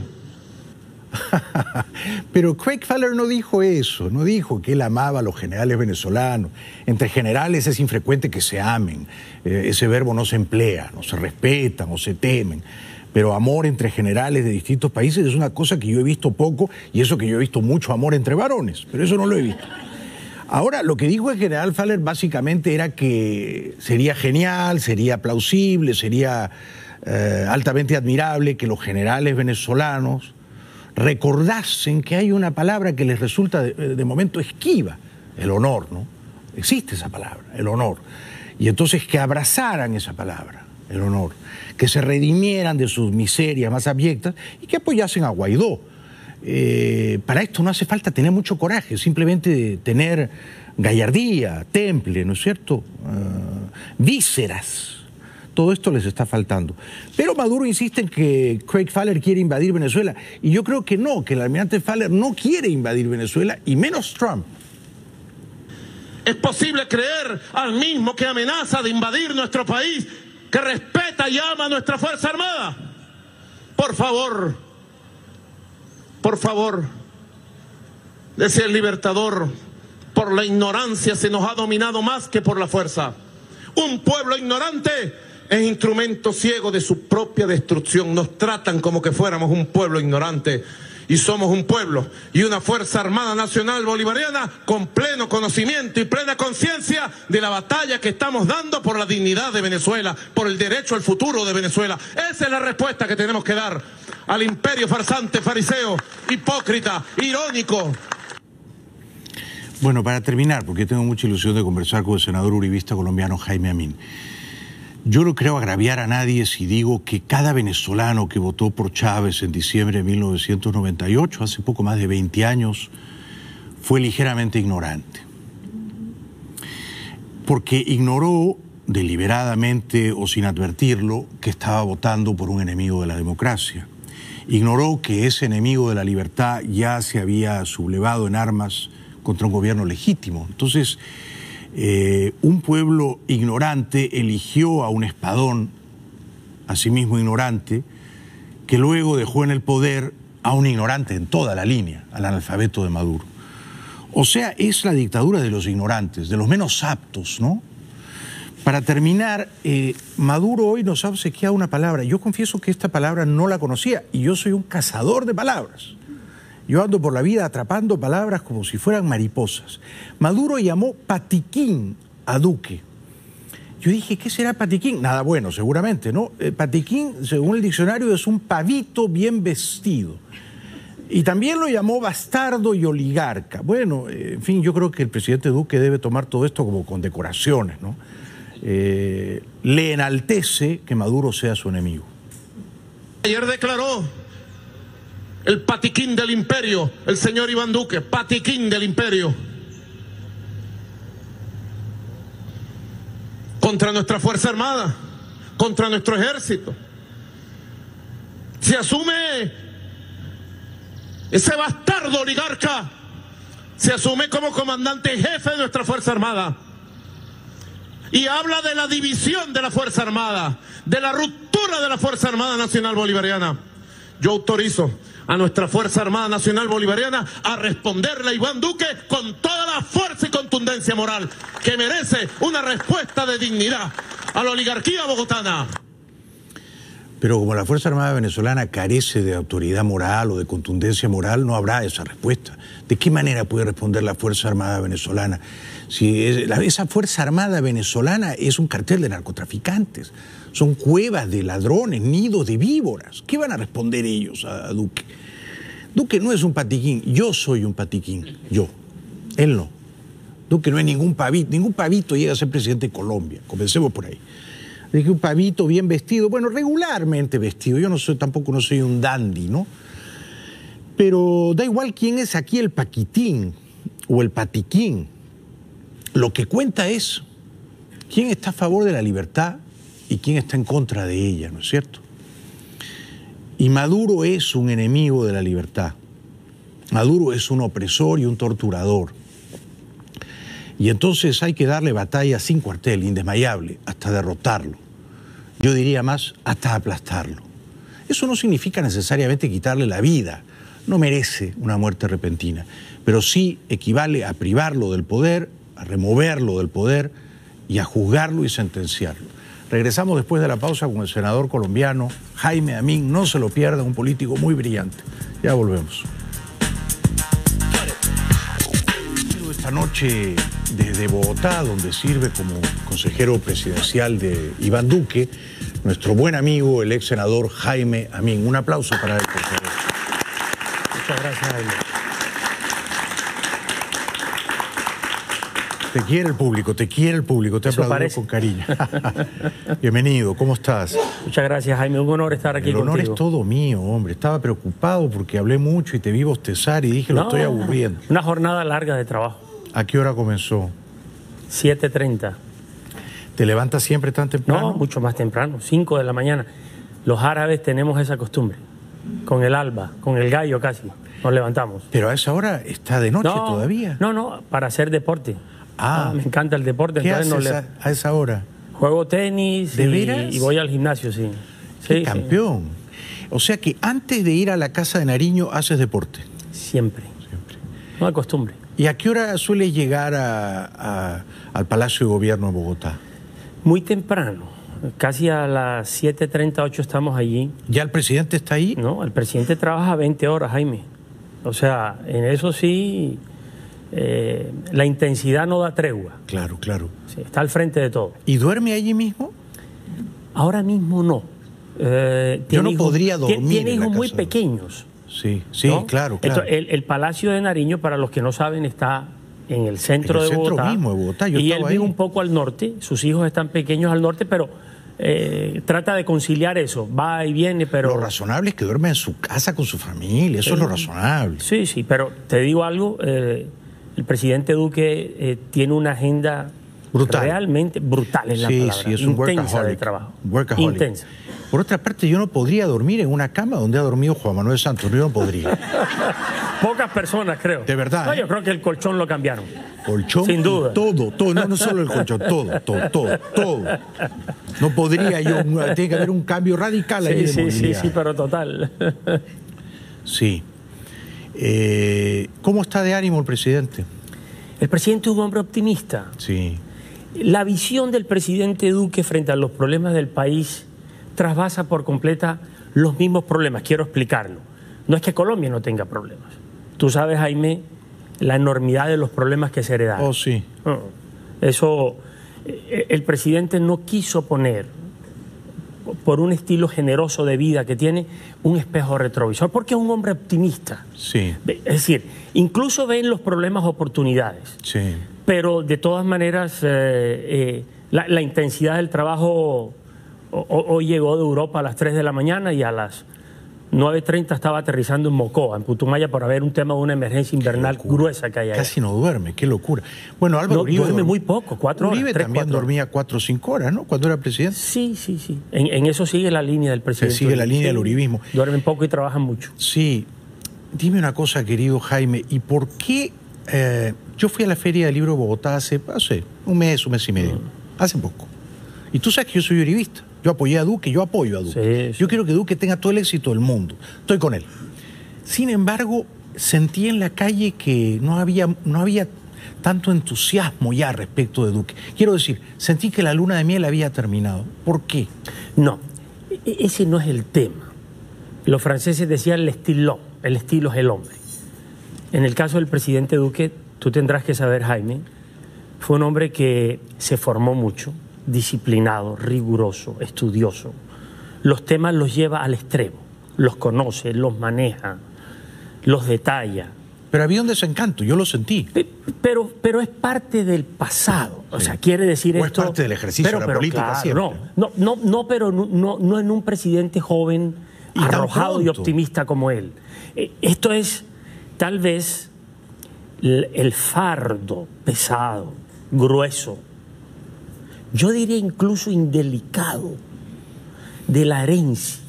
Pero Craig Faller no dijo eso, no dijo que él amaba a los generales venezolanos. Entre generales es infrecuente que se amen, ese verbo no se emplea, no se respetan o se temen. Pero amor entre generales de distintos países es una cosa que yo he visto poco, y eso que yo he visto mucho amor entre varones, pero eso no lo he visto. Ahora, lo que dijo el general Faller básicamente era que sería genial, sería plausible, sería altamente admirable que los generales venezolanos recordasen que hay una palabra que les resulta de momento esquiva: el honor, ¿no? Existe esa palabra, el honor. Y entonces que abrazaran esa palabra, el honor, que se redimieran de sus miserias más abyectas y que apoyasen a Guaidó. Para esto no hace falta tener mucho coraje, simplemente tener gallardía, temple, ¿no es cierto? Vísceras. Todo esto les está faltando. Pero Maduro insiste en que Craig Faller quiere invadir Venezuela. Y yo creo que no, que el almirante Faller no quiere invadir Venezuela, y menos Trump. Es posible creer al mismo que amenaza de invadir nuestro país, que respeta y ama a nuestra Fuerza Armada. Por favor, decía el libertador, por la ignorancia se nos ha dominado más que por la fuerza. Un pueblo ignorante es instrumento ciego de su propia destrucción. Nos tratan como que fuéramos un pueblo ignorante, y somos un pueblo y una Fuerza Armada Nacional Bolivariana con pleno conocimiento y plena conciencia de la batalla que estamos dando por la dignidad de Venezuela, por el derecho al futuro de Venezuela. Esa es la respuesta que tenemos que dar al imperio farsante, fariseo, hipócrita, irónico. Bueno, para terminar, porque tengo mucha ilusión de conversar con el senador uribista colombiano Jaime Amin. Yo no creo agraviar a nadie si digo que cada venezolano que votó por Chávez en diciembre de 1998, hace poco más de 20 años, fue ligeramente ignorante. Porque ignoró, deliberadamente o sin advertirlo, que estaba votando por un enemigo de la democracia. Ignoró que ese enemigo de la libertad ya se había sublevado en armas contra un gobierno legítimo. Entonces, un pueblo ignorante eligió a un espadón, asimismo ignorante, que luego dejó en el poder a un ignorante en toda la línea, al analfabeto de Maduro. O sea, es la dictadura de los ignorantes, de los menos aptos, ¿no? Para terminar, Maduro hoy nos ha obsequiado una palabra. Yo confieso que esta palabra no la conocía y yo soy un cazador de palabras. Yo ando por la vida atrapando palabras como si fueran mariposas. Maduro llamó patiquín a Duque. Yo dije, ¿qué será patiquín? Nada bueno, seguramente, ¿no? Patiquín, según el diccionario, es un pavito bien vestido. Y también lo llamó bastardo y oligarca. Bueno, en fin, yo creo que el presidente Duque debe tomar todo esto como condecoraciones, ¿no? Le enaltece que Maduro sea su enemigo. Ayer declaró el patiquín del imperio, el señor Iván Duque, patiquín del imperio, contra nuestra Fuerza Armada, contra nuestro ejército. Se asume ese bastardo oligarca, se asume como comandante jefe de nuestra Fuerza Armada. Y habla de la división de la Fuerza Armada, de la ruptura de la Fuerza Armada Nacional Bolivariana. Yo autorizo a nuestra Fuerza Armada Nacional Bolivariana a responderle a Iván Duque con toda la fuerza y contundencia moral que merece una respuesta de dignidad a la oligarquía bogotana. Pero como la Fuerza Armada venezolana carece de autoridad moral o de contundencia moral, no habrá esa respuesta. ¿De qué manera puede responder la Fuerza Armada venezolana? Si esa Fuerza Armada venezolana es un cartel de narcotraficantes, son cuevas de ladrones, nidos de víboras. ¿Qué van a responder ellos a Duque? Duque no es un patiquín, yo soy un patiquín, yo. Él no. Duque no es ningún pavito llega a ser presidente de Colombia, comencemos por ahí. De que un pavito bien vestido, bueno, regularmente vestido, yo no soy, tampoco no soy un dandy, ¿no? Pero da igual quién es aquí el paquitín o el patiquín. Lo que cuenta es quién está a favor de la libertad y quién está en contra de ella, ¿no es cierto? Y Maduro es un enemigo de la libertad. Maduro es un opresor y un torturador. Y entonces hay que darle batalla sin cuartel, indesmayable, hasta derrotarlo. Yo diría más, hasta aplastarlo. Eso no significa necesariamente quitarle la vida. No merece una muerte repentina. Pero sí equivale a privarlo del poder, a removerlo del poder y a juzgarlo y sentenciarlo. Regresamos después de la pausa con el senador colombiano Jaime Amin. No se lo pierda, un político muy brillante. Ya volvemos. Esta noche desde Bogotá, donde sirve como consejero presidencial de Iván Duque, nuestro buen amigo, el ex senador Jaime Amin. Un aplauso para él, por favor. Muchas gracias a él. Te quiere el público, te quiere el público, te aplaudo con cariño. Bienvenido, ¿cómo estás? Muchas gracias, Jaime, un honor estar aquí contigo. El honor es todo mío, hombre. Estaba preocupado porque hablé mucho y te vi bostezar y dije, lo estoy aburriendo. Una jornada larga de trabajo. ¿A qué hora comenzó? 7:30. ¿Te levantas siempre tan temprano? No, mucho más temprano, 5 de la mañana. Los árabes tenemos esa costumbre. Con el alba, con el gallo casi, nos levantamos. Pero a esa hora está de noche todavía. No, no, para hacer deporte. Ah, me encanta el deporte. ¿Qué haces a esa hora? Juego tenis. ¿De veras? Y voy al gimnasio, sí. ¡Qué campeón! Sí. O sea que antes de ir a la Casa de Nariño haces deporte. Siempre. Siempre. No hay costumbre. ¿Y a qué hora sueles llegar al Palacio de Gobierno de Bogotá? Muy temprano, casi a las 7:38 estamos allí. ¿Ya el presidente está ahí? No, el presidente trabaja 20 horas, Jaime. O sea, en eso sí, la intensidad no da tregua. Claro, claro. Sí, está al frente de todo. ¿Y duerme allí mismo? Ahora mismo no. Yo no podría dormir. Tiene hijos muy pequeños. Sí, sí, ¿no? Claro, claro. Entonces, el Palacio de Nariño, para los que no saben, está en el centro de Bogotá. Mismo de Bogotá. Yo y él vive un poco al norte, sus hijos están pequeños al norte, pero Trata de conciliar eso, va y viene, pero... Lo razonable es que duerma en su casa con su familia, eso es lo razonable. Sí, sí, pero te digo algo, el presidente Duque tiene una agenda brutal. Realmente brutal es la palabra. Sí, es un workaholic, de trabajo. Workaholic. Intensa. Por otra parte, yo no podría dormir en una cama donde ha dormido Juan Manuel Santos, yo no podría. Pocas personas, creo. De verdad. No, yo creo que el colchón lo cambiaron. Colchón, sin duda. Todo, todo, no solo el colchón, todo, todo, todo, todo. No podría yo, tiene que haber un cambio radical ahí. Sí, sí, sí, pero total. Sí. ¿Cómo está de ánimo el presidente? El presidente es un hombre optimista. Sí. La visión del presidente Duque frente a los problemas del país trasvasa por completa los mismos problemas. Quiero explicarlo. No es que Colombia no tenga problemas. Tú sabes, Jaime, la enormidad de los problemas que se heredaron. Oh, sí. Eso, el presidente no quiso poner, por un estilo generoso de vida que tiene, un espejo retrovisor, porque es un hombre optimista. Sí. Es decir, incluso ven los problemas oportunidades. Sí. Pero de todas maneras, la intensidad del trabajo, hoy llegó de Europa a las 3 de la mañana y a las 9:30 estaba aterrizando en Mocoa, en Putumaya, para ver un tema de una emergencia invernal gruesa que hay allá. Casi no duerme, qué locura. Bueno, Álvaro Uribe duerme muy poco, 4 horas. Uribe también dormía 4 o 5 horas, ¿no? Cuando era presidente. Sí, sí, sí. En eso sigue la línea del presidente. Se sigue la línea del uribismo. Duermen poco y trabajan mucho. Sí. Dime una cosa, querido Jaime, ¿y por qué? Yo fui a la Feria del Libro de Bogotá hace un mes y medio, hace poco. Y tú sabes que yo soy uribista. Yo apoyé a Duque, yo apoyo a Duque. Sí, sí. Yo quiero que Duque tenga todo el éxito del mundo. Estoy con él. Sin embargo, sentí en la calle que no había tanto entusiasmo ya respecto de Duque. Quiero decir, sentí que la luna de miel había terminado. ¿Por qué? No, ese no es el tema. Los franceses decían el estilo es el hombre. En el caso del presidente Duque, tú tendrás que saber, Jaime, fue un hombre que se formó mucho, disciplinado, riguroso, estudioso. Los temas los lleva al extremo, los conoce, los maneja, los detalla. Pero había un desencanto, yo lo sentí. Pero es parte del pasado, o sea, quiere decir o esto... es parte del ejercicio de la política, claro, siempre. No, pero no en un presidente joven, y arrojado y optimista como él. Esto es, tal vez, el fardo pesado, grueso, yo diría incluso indelicado, de la herencia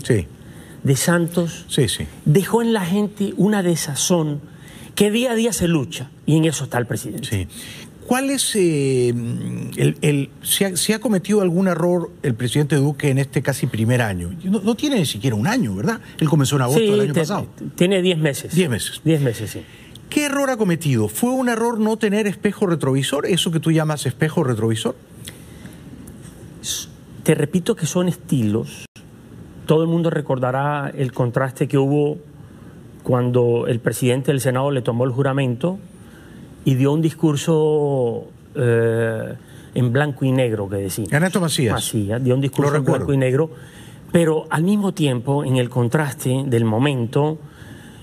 de Santos, dejó en la gente una desazón que día a día se lucha, y en eso está el presidente. Sí. ¿Cuál es ¿Se ha cometido algún error el presidente Duque en este casi primer año? No tiene ni siquiera un año, ¿verdad? Él comenzó en agosto del año pasado. Tiene 10 meses. 10 meses. 10 meses, sí. ¿Qué error ha cometido? ¿Fue un error no tener espejo retrovisor? ¿Eso que tú llamas espejo retrovisor? Te repito que son estilos. Todo el mundo recordará el contraste que hubo cuando el presidente del Senado le tomó el juramento y dio un discurso en blanco y negro, que decía. Ernesto Macías dio un discurso en blanco y negro, pero al mismo tiempo, en el contraste del momento,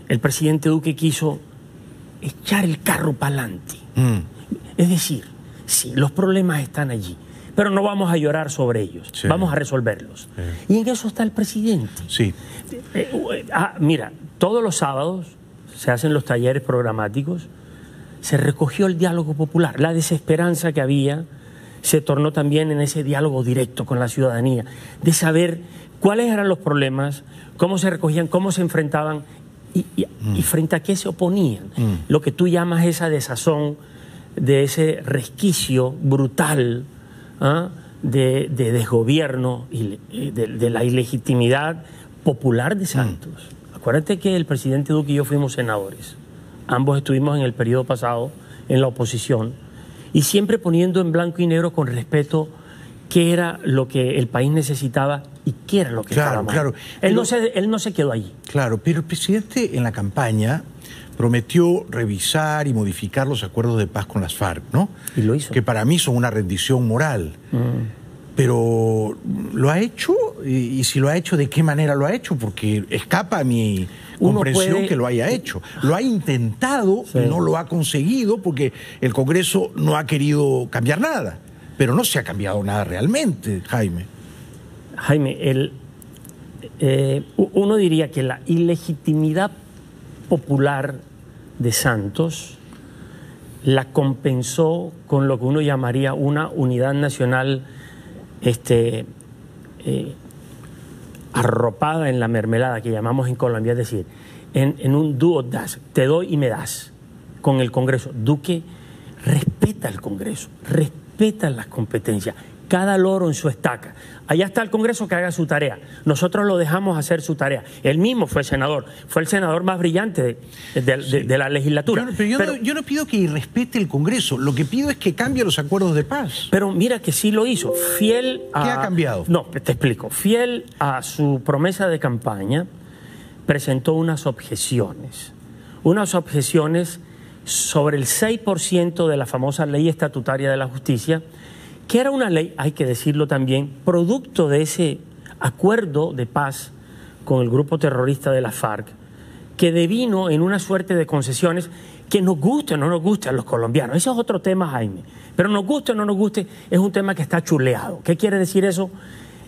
el presidente Duque quiso echar el carro para adelante. Es decir, sí, los problemas están allí, pero no vamos a llorar sobre ellos, vamos a resolverlos. Y en eso está el presidente. Mira, todos los sábados se hacen los talleres programáticos, se recogió el diálogo popular, la desesperanza que había se tornó también en ese diálogo directo con la ciudadanía, de saber cuáles eran los problemas, cómo se recogían, cómo se enfrentaban y frente a qué se oponían. Lo que tú llamas esa desazón, de ese resquicio brutal, de desgobierno y de la ilegitimidad popular de Santos. Acuérdate que el presidente Duque y yo fuimos senadores. Ambos estuvimos en el periodo pasado en la oposición y siempre poniendo en blanco y negro con respeto qué era lo que el país necesitaba y qué era lo que estaba mal. Claro. Él no se quedó allí. Claro, pero el presidente en la campaña prometió revisar y modificar los acuerdos de paz con las FARC, ¿no? Y lo hizo. Que para mí son una rendición moral. Pero ¿lo ha hecho? Y si lo ha hecho, ¿de qué manera lo ha hecho? Porque escapa a mi comprensión que lo haya hecho. Lo ha intentado, no lo ha conseguido, porque el Congreso no ha querido cambiar nada. Pero no se ha cambiado nada realmente, Jaime. Jaime, uno diría que la ilegitimidad popular de Santos la compensó con lo que uno llamaría una unidad nacional arropada en la mermelada, que llamamos en Colombia, es decir, en un dúo das, te doy y me das, con el Congreso. Duque respeta el Congreso, respeta las competencias, cada loro en su estaca. Allá está el Congreso, que haga su tarea. Nosotros lo dejamos hacer su tarea. Él mismo fue senador, fue el senador más brillante de la legislatura. Claro, pero yo no pido que irrespete el Congreso, lo que pido es que cambie los acuerdos de paz. Pero mira que sí lo hizo, fiel a... ¿Qué ha cambiado? No, te explico. Fiel a su promesa de campaña, presentó unas objeciones sobre el 6% de la famosa ley estatutaria de la justicia, que era una ley, hay que decirlo también, producto de ese acuerdo de paz con el grupo terrorista de la FARC, que devino en una suerte de concesiones que nos guste o no nos guste a los colombianos. Ese es otro tema, Jaime. Pero nos guste o no nos guste, es un tema que está chuleado. ¿Qué quiere decir eso?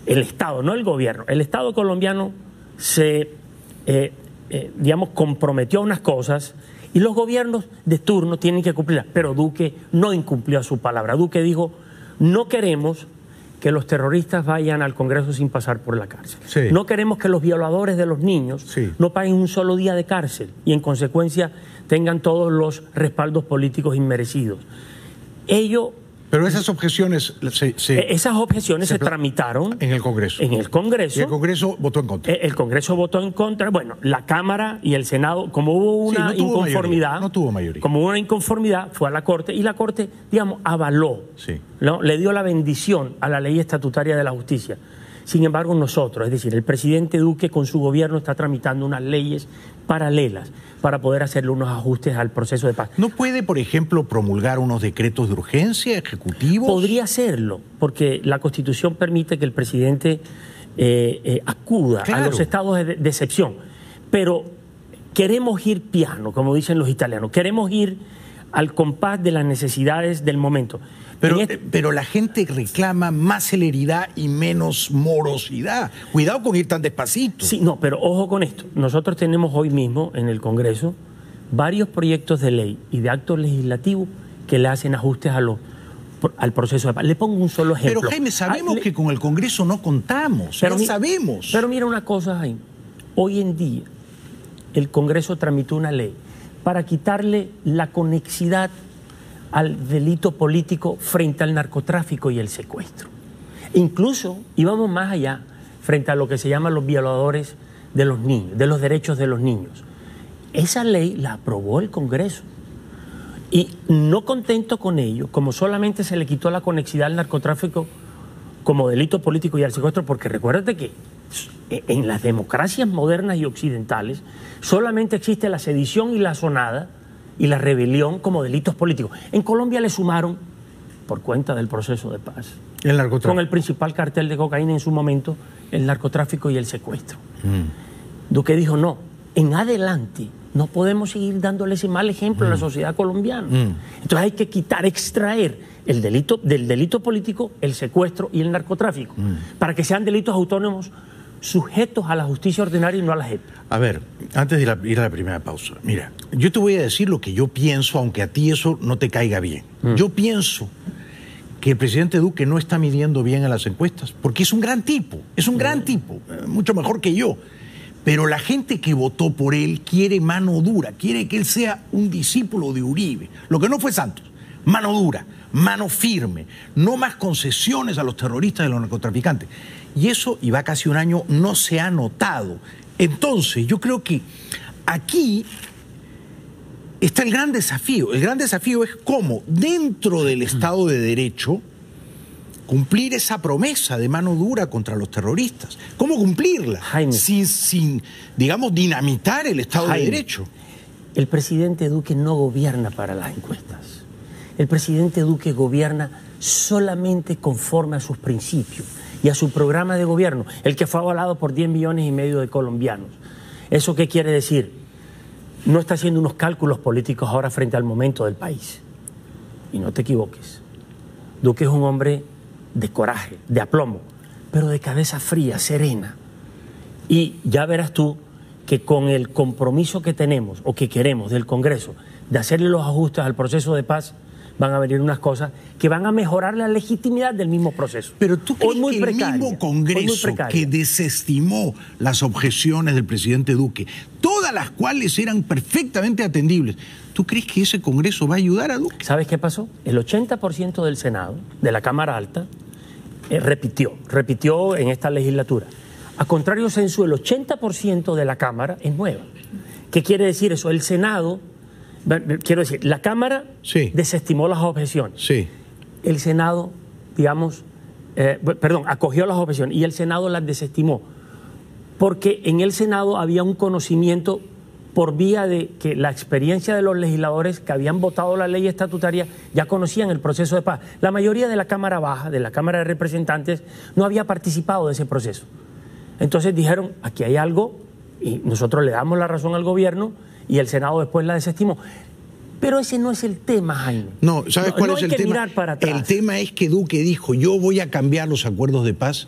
El Estado, no el gobierno. El Estado colombiano se, digamos, comprometió a unas cosas, y los gobiernos de turno tienen que cumplirlas. Pero Duque no incumplió su palabra. Duque dijo: no queremos que los terroristas vayan al Congreso sin pasar por la cárcel. Sí. No queremos que los violadores de los niños no paguen un solo día de cárcel y en consecuencia tengan todos los respaldos políticos inmerecidos. Pero esas objeciones se tramitaron en el Congreso. En el Congreso. Y el Congreso votó en contra. El Congreso votó en contra. Bueno, la Cámara y el Senado, como hubo una inconformidad, no tuvo mayoría. Como hubo una inconformidad, fue a la Corte, y la Corte, digamos, avaló, ¿no? Le dio la bendición a la ley estatutaria de la justicia. Sin embargo, nosotros, es decir, el presidente Duque con su gobierno está tramitando unas leyes paralelas para poder hacerle unos ajustes al proceso de paz. ¿No puede, por ejemplo, promulgar unos decretos de urgencia ejecutivos? Podría hacerlo, porque la Constitución permite que el presidente acuda a los estados de excepción. Pero queremos ir piano, como dicen los italianos, queremos ir al compás de las necesidades del momento. Pero la gente reclama más celeridad y menos morosidad. Cuidado con ir tan despacito. Sí, no, pero ojo con esto. Nosotros tenemos hoy mismo en el Congreso varios proyectos de ley y de actos legislativos que le hacen ajustes a al proceso de paz. Le pongo un solo ejemplo. Pero Jaime, sabemos que con el Congreso no contamos, pero sabemos. Pero mira una cosa, Jaime. Hoy en día el Congreso tramitó una ley para quitarle la conexidad al delito político frente al narcotráfico y el secuestro. Incluso íbamos más allá frente a lo que se llaman los violadores de los niños, de los derechos de los niños. Esa ley la aprobó el Congreso. Y no contento con ello, como solamente se le quitó la conexidad al narcotráfico como delito político y al secuestro, porque recuérdate que en las democracias modernas y occidentales solamente existe la sedición y la sonada y la rebelión como delitos políticos. En Colombia le sumaron, por cuenta del proceso de paz, el narcotráfico. Con el principal cartel de cocaína en su momento, el narcotráfico y el secuestro. Duque dijo: no, en adelante no podemos seguir dándole ese mal ejemplo a la sociedad colombiana. Entonces hay que quitar, extraer el delito, del delito político, el secuestro y el narcotráfico, para que sean delitos autónomos sujetos a la justicia ordinaria y no a la JEP. A ver, antes de ir a la primera pausa, mira, yo te voy a decir lo que yo pienso, aunque a ti eso no te caiga bien. Yo pienso que el presidente Duque no está midiendo bien a las encuestas, porque es un gran tipo, mucho mejor que yo. Pero la gente que votó por él quiere mano dura, quiere que él sea un discípulo de Uribe, lo que no fue Santos. Mano dura, mano firme, no más concesiones a los terroristas y a los narcotraficantes. Y eso, y va casi un año, no se ha notado. Entonces, yo creo que aquí está el gran desafío. El gran desafío es cómo, dentro del Estado de Derecho, cumplir esa promesa de mano dura contra los terroristas. ¿Cómo cumplirla? Jaime, sin, digamos, dinamitar el Estado de Derecho. El presidente Duque no gobierna para las encuestas. El presidente Duque gobierna solamente conforme a sus principios y a su programa de gobierno, el que fue avalado por 10 millones y medio de colombianos. ¿Eso qué quiere decir? No está haciendo unos cálculos políticos ahora frente al momento del país. Y no te equivoques. Duque es un hombre de coraje, de aplomo, pero de cabeza fría, serena. Y ya verás tú que con el compromiso que tenemos o que queremos del Congreso de hacerle los ajustes al proceso de paz, van a venir unas cosas que van a mejorar la legitimidad del mismo proceso. Pero tú crees que el mismo Congreso que desestimó las objeciones del presidente Duque, todas las cuales eran perfectamente atendibles, ¿tú crees que ese Congreso va a ayudar a Duque? ¿Sabes qué pasó? El 80% del Senado, de la Cámara Alta, repitió en esta legislatura. A contrario sensu, el 80% de la Cámara es nueva. ¿Qué quiere decir eso? El Senado, quiero decir, la Cámara desestimó las objeciones. Sí. El Senado, digamos, perdón, acogió las objeciones y el Senado las desestimó. Porque en el Senado había un conocimiento por vía de que la experiencia de los legisladores que habían votado la ley estatutaria ya conocían el proceso de paz. La mayoría de la Cámara Baja, de la Cámara de Representantes, no había participado de ese proceso. Entonces dijeron, aquí hay algo, y nosotros le damos la razón al gobierno, y el Senado después la desestimó. Pero ese no es el tema, Jaime. No, ¿sabes cuál es el tema? No hay que mirar para atrás. El tema es que Duque dijo, yo voy a cambiar los acuerdos de paz,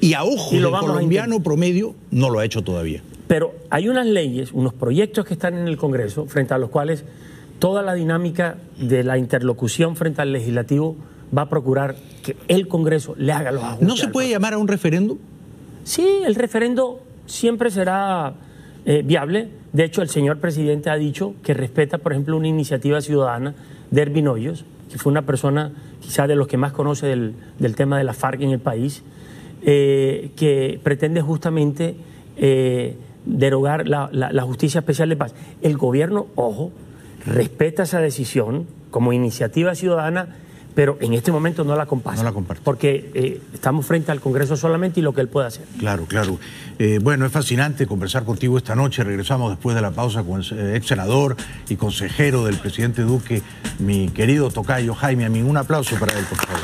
y a ojos del colombiano promedio no lo ha hecho todavía. Pero hay unas leyes, unos proyectos que están en el Congreso, frente a los cuales toda la dinámica de la interlocución frente al legislativo va a procurar que el Congreso le haga los ajustes. ¿No se puede llamar a un referéndum? Sí, el referendo siempre será viable. De hecho, el señor presidente ha dicho que respeta, por ejemplo, una iniciativa ciudadana de Ervin Hoyos, que fue una persona quizá de los que más conoce del tema de la FARC en el país, que pretende justamente derogar la justicia especial de paz. El gobierno, ojo, respeta esa decisión como iniciativa ciudadana, pero en este momento no la comparto. No la comparto. Porque estamos frente al Congreso solamente y lo que él puede hacer. Claro, claro. Bueno, es fascinante conversar contigo esta noche. Regresamos después de la pausa con el ex senador y consejero del presidente Duque, mi querido tocayo Jaime Amin. Un aplauso para él, por favor.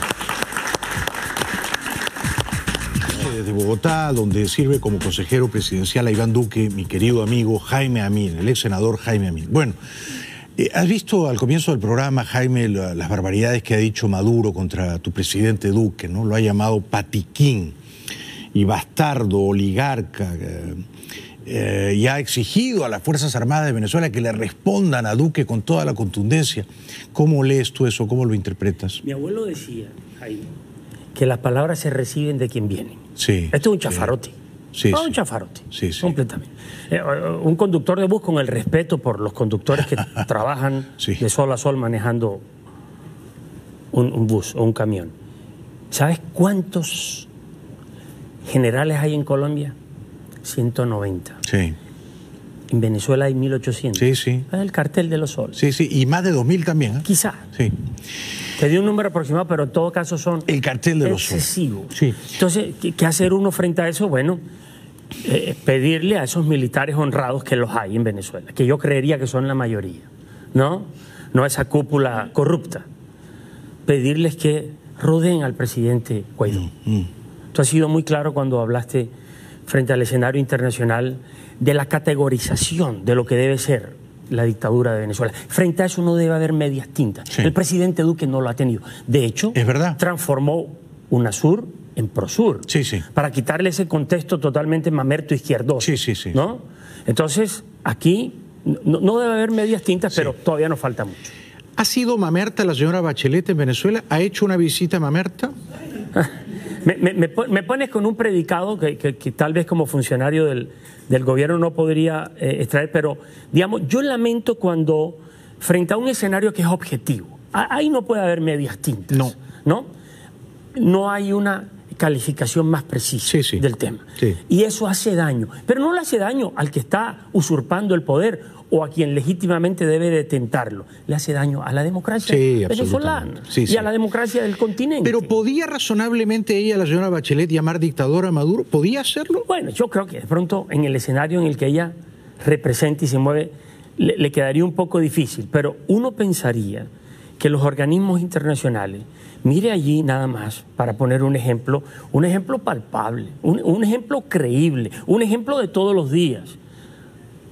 Desde Bogotá, donde sirve como consejero presidencial a Iván Duque, mi querido amigo Jaime Amin, el ex senador Jaime Amin. Bueno. ¿Has visto al comienzo del programa, Jaime, las barbaridades que ha dicho Maduro contra tu presidente Duque, ¿no? Lo ha llamado patiquín y bastardo, oligarca, y ha exigido a las Fuerzas Armadas de Venezuela que le respondan a Duque con toda la contundencia. ¿Cómo lees tú eso? ¿Cómo lo interpretas? Mi abuelo decía, Jaime, que las palabras se reciben de quien vienen. Sí. Esto es un chafarote. Sí, un chafarote, completamente. Un conductor de bus, con el respeto por los conductores que trabajan de sol a sol manejando un bus o un camión. ¿Sabes cuántos generales hay en Colombia? 190. Sí. En Venezuela hay 1800. Sí, sí. Es el cartel de los soles. Sí, sí, y más de 2000 también. Quizá. Sí. Te di un número aproximado, pero en todo caso son el cartel de los excesivos. Sí. Entonces, ¿qué hacer uno frente a eso? Bueno, pedirle a esos militares honrados, que los hay en Venezuela, que yo creería que son la mayoría, ¿no? No esa cúpula corrupta. Pedirles que rodeen al presidente Guaidó. Tú has sido muy claro cuando hablaste frente al escenario internacional de la categorización de lo que debe ser la dictadura de Venezuela. Frente a eso no debe haber medias tintas. Sí. El presidente Duque no lo ha tenido. De hecho, es verdad, transformó UNASUR en PROSUR. Sí, sí. Para quitarle ese contexto totalmente mamerto izquierdoso. Sí, sí, sí. ¿No? Entonces, aquí no debe haber medias tintas, pero todavía nos falta mucho. ¿Ha sido mamerta la señora Bachelet en Venezuela? ¿Ha hecho una visita mamerta? Me pones con un predicado que tal vez como funcionario del gobierno no podría extraer, pero digamos, yo lamento cuando frente a un escenario que es objetivo, ahí no puede haber medias tintas, no hay una calificación más precisa del tema, y eso hace daño, pero no le hace daño al que está usurpando el poder o a quien legítimamente debe detentarlo, le hace daño a la democracia venezolana y a la democracia del continente. Pero ¿podía razonablemente ella, la señora Bachelet, llamar dictadora a Maduro? ¿Podía hacerlo? Bueno, yo creo que de pronto en el escenario en el que ella representa y se mueve le quedaría un poco difícil, pero uno pensaría que los organismos internacionales, mire allí nada más, para poner un ejemplo palpable, un ejemplo creíble, un ejemplo de todos los días.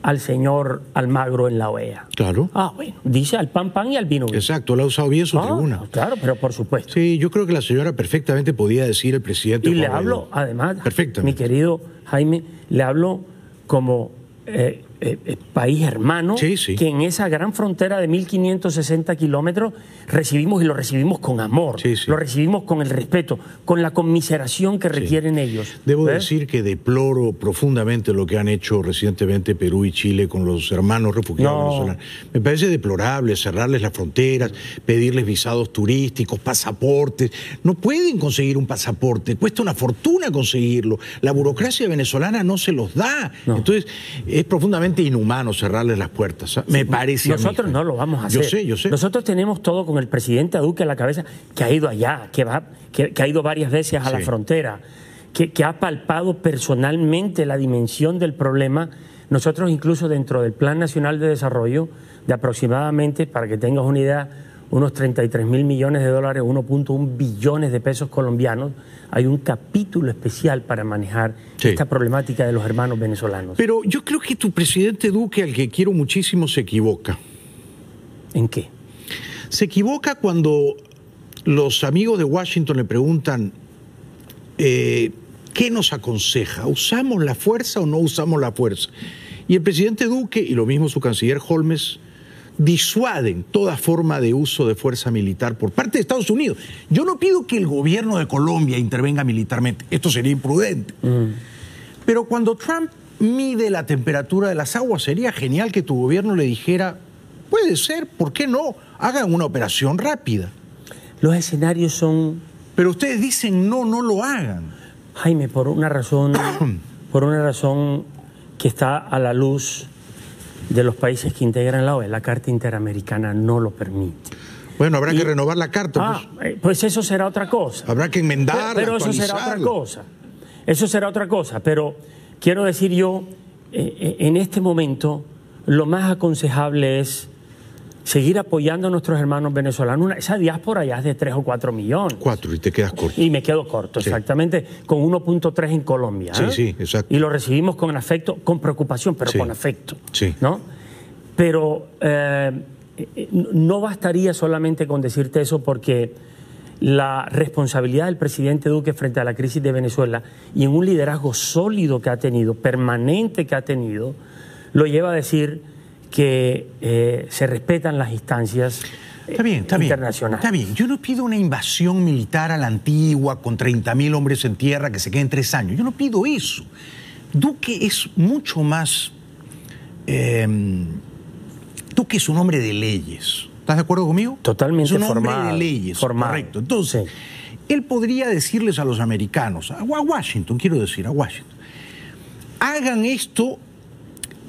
al señor Almagro en la OEA. Claro. Ah, bueno, dice al pan pan y al vino vino. Exacto, la ha usado bien su tribuna. Claro, pero por supuesto. Sí, yo creo que la señora perfectamente podía decir el presidente. Y le hablo, además, mi querido Jaime, le hablo como país hermano, sí, sí, que en esa gran frontera de 1560 kilómetros recibimos, y lo recibimos con amor, sí, sí, lo recibimos con el respeto, con la conmiseración que requieren ellos. Debo decir que deploro profundamente lo que han hecho recientemente Perú y Chile con los hermanos refugiados venezolanos. Me parece deplorable cerrarles las fronteras, pedirles visados turísticos, pasaportes. No pueden conseguir un pasaporte, cuesta una fortuna conseguirlo. La burocracia venezolana no se los da. No. Entonces, es profundamente inhumano cerrarles las puertas, ¿eh? Me parece. Nosotros no lo vamos a hacer. Yo sé, yo sé. Nosotros tenemos todo con el presidente Duque a la cabeza, que ha ido allá, que ha ido varias veces a la frontera, que ha palpado personalmente la dimensión del problema. Nosotros incluso dentro del Plan Nacional de Desarrollo, de aproximadamente, para que tengas una idea, unos 33.000 millones de dólares, 1.1 billones de pesos colombianos, hay un capítulo especial para manejar esta problemática de los hermanos venezolanos. Pero yo creo que tu presidente Duque, al que quiero muchísimo, se equivoca. ¿En qué? Se equivoca cuando los amigos de Washington le preguntan, ¿qué nos aconseja? ¿Usamos la fuerza o no usamos la fuerza? Y el presidente Duque, y lo mismo su canciller Holmes, disuaden toda forma de uso de fuerza militar por parte de Estados Unidos. Yo no pido que el gobierno de Colombia intervenga militarmente, esto sería imprudente. Pero cuando Trump mide la temperatura de las aguas, sería genial que tu gobierno le dijera, puede ser, ¿por qué no? Hagan una operación rápida. Los escenarios son... Pero ustedes dicen, no, no lo hagan. Jaime, por una razón, por una razón que está a la luz de los países que integran la OEA, la Carta Interamericana no lo permite. Bueno, habrá que renovar la Carta. Pues eso será otra cosa. Habrá que enmendarla, pero eso será otra cosa. Eso será otra cosa. Pero quiero decir yo, en este momento, lo más aconsejable es seguir apoyando a nuestros hermanos venezolanos. Esa diáspora ya es de 3 o 4 millones. 4, y te quedas corto. Y me quedo corto, exactamente, con 1.3 en Colombia. Sí, sí, exacto. Y lo recibimos con afecto, con preocupación, pero con afecto. Sí. ¿No? Pero no bastaría solamente con decirte eso, porque la responsabilidad del presidente Duque frente a la crisis de Venezuela y en un liderazgo sólido que ha tenido, permanente que ha tenido, lo lleva a decir que se respetan las instancias internacionales. Está bien, yo no pido una invasión militar a la antigua con 30.000 hombres en tierra que se queden 3 años. Yo no pido eso. Duque es mucho más... Duque es un hombre de leyes. ¿Estás de acuerdo conmigo? Totalmente formado. Es un hombre de leyes, correcto. Entonces, él podría decirles a los americanos, a Washington, quiero decir, a Washington, hagan esto...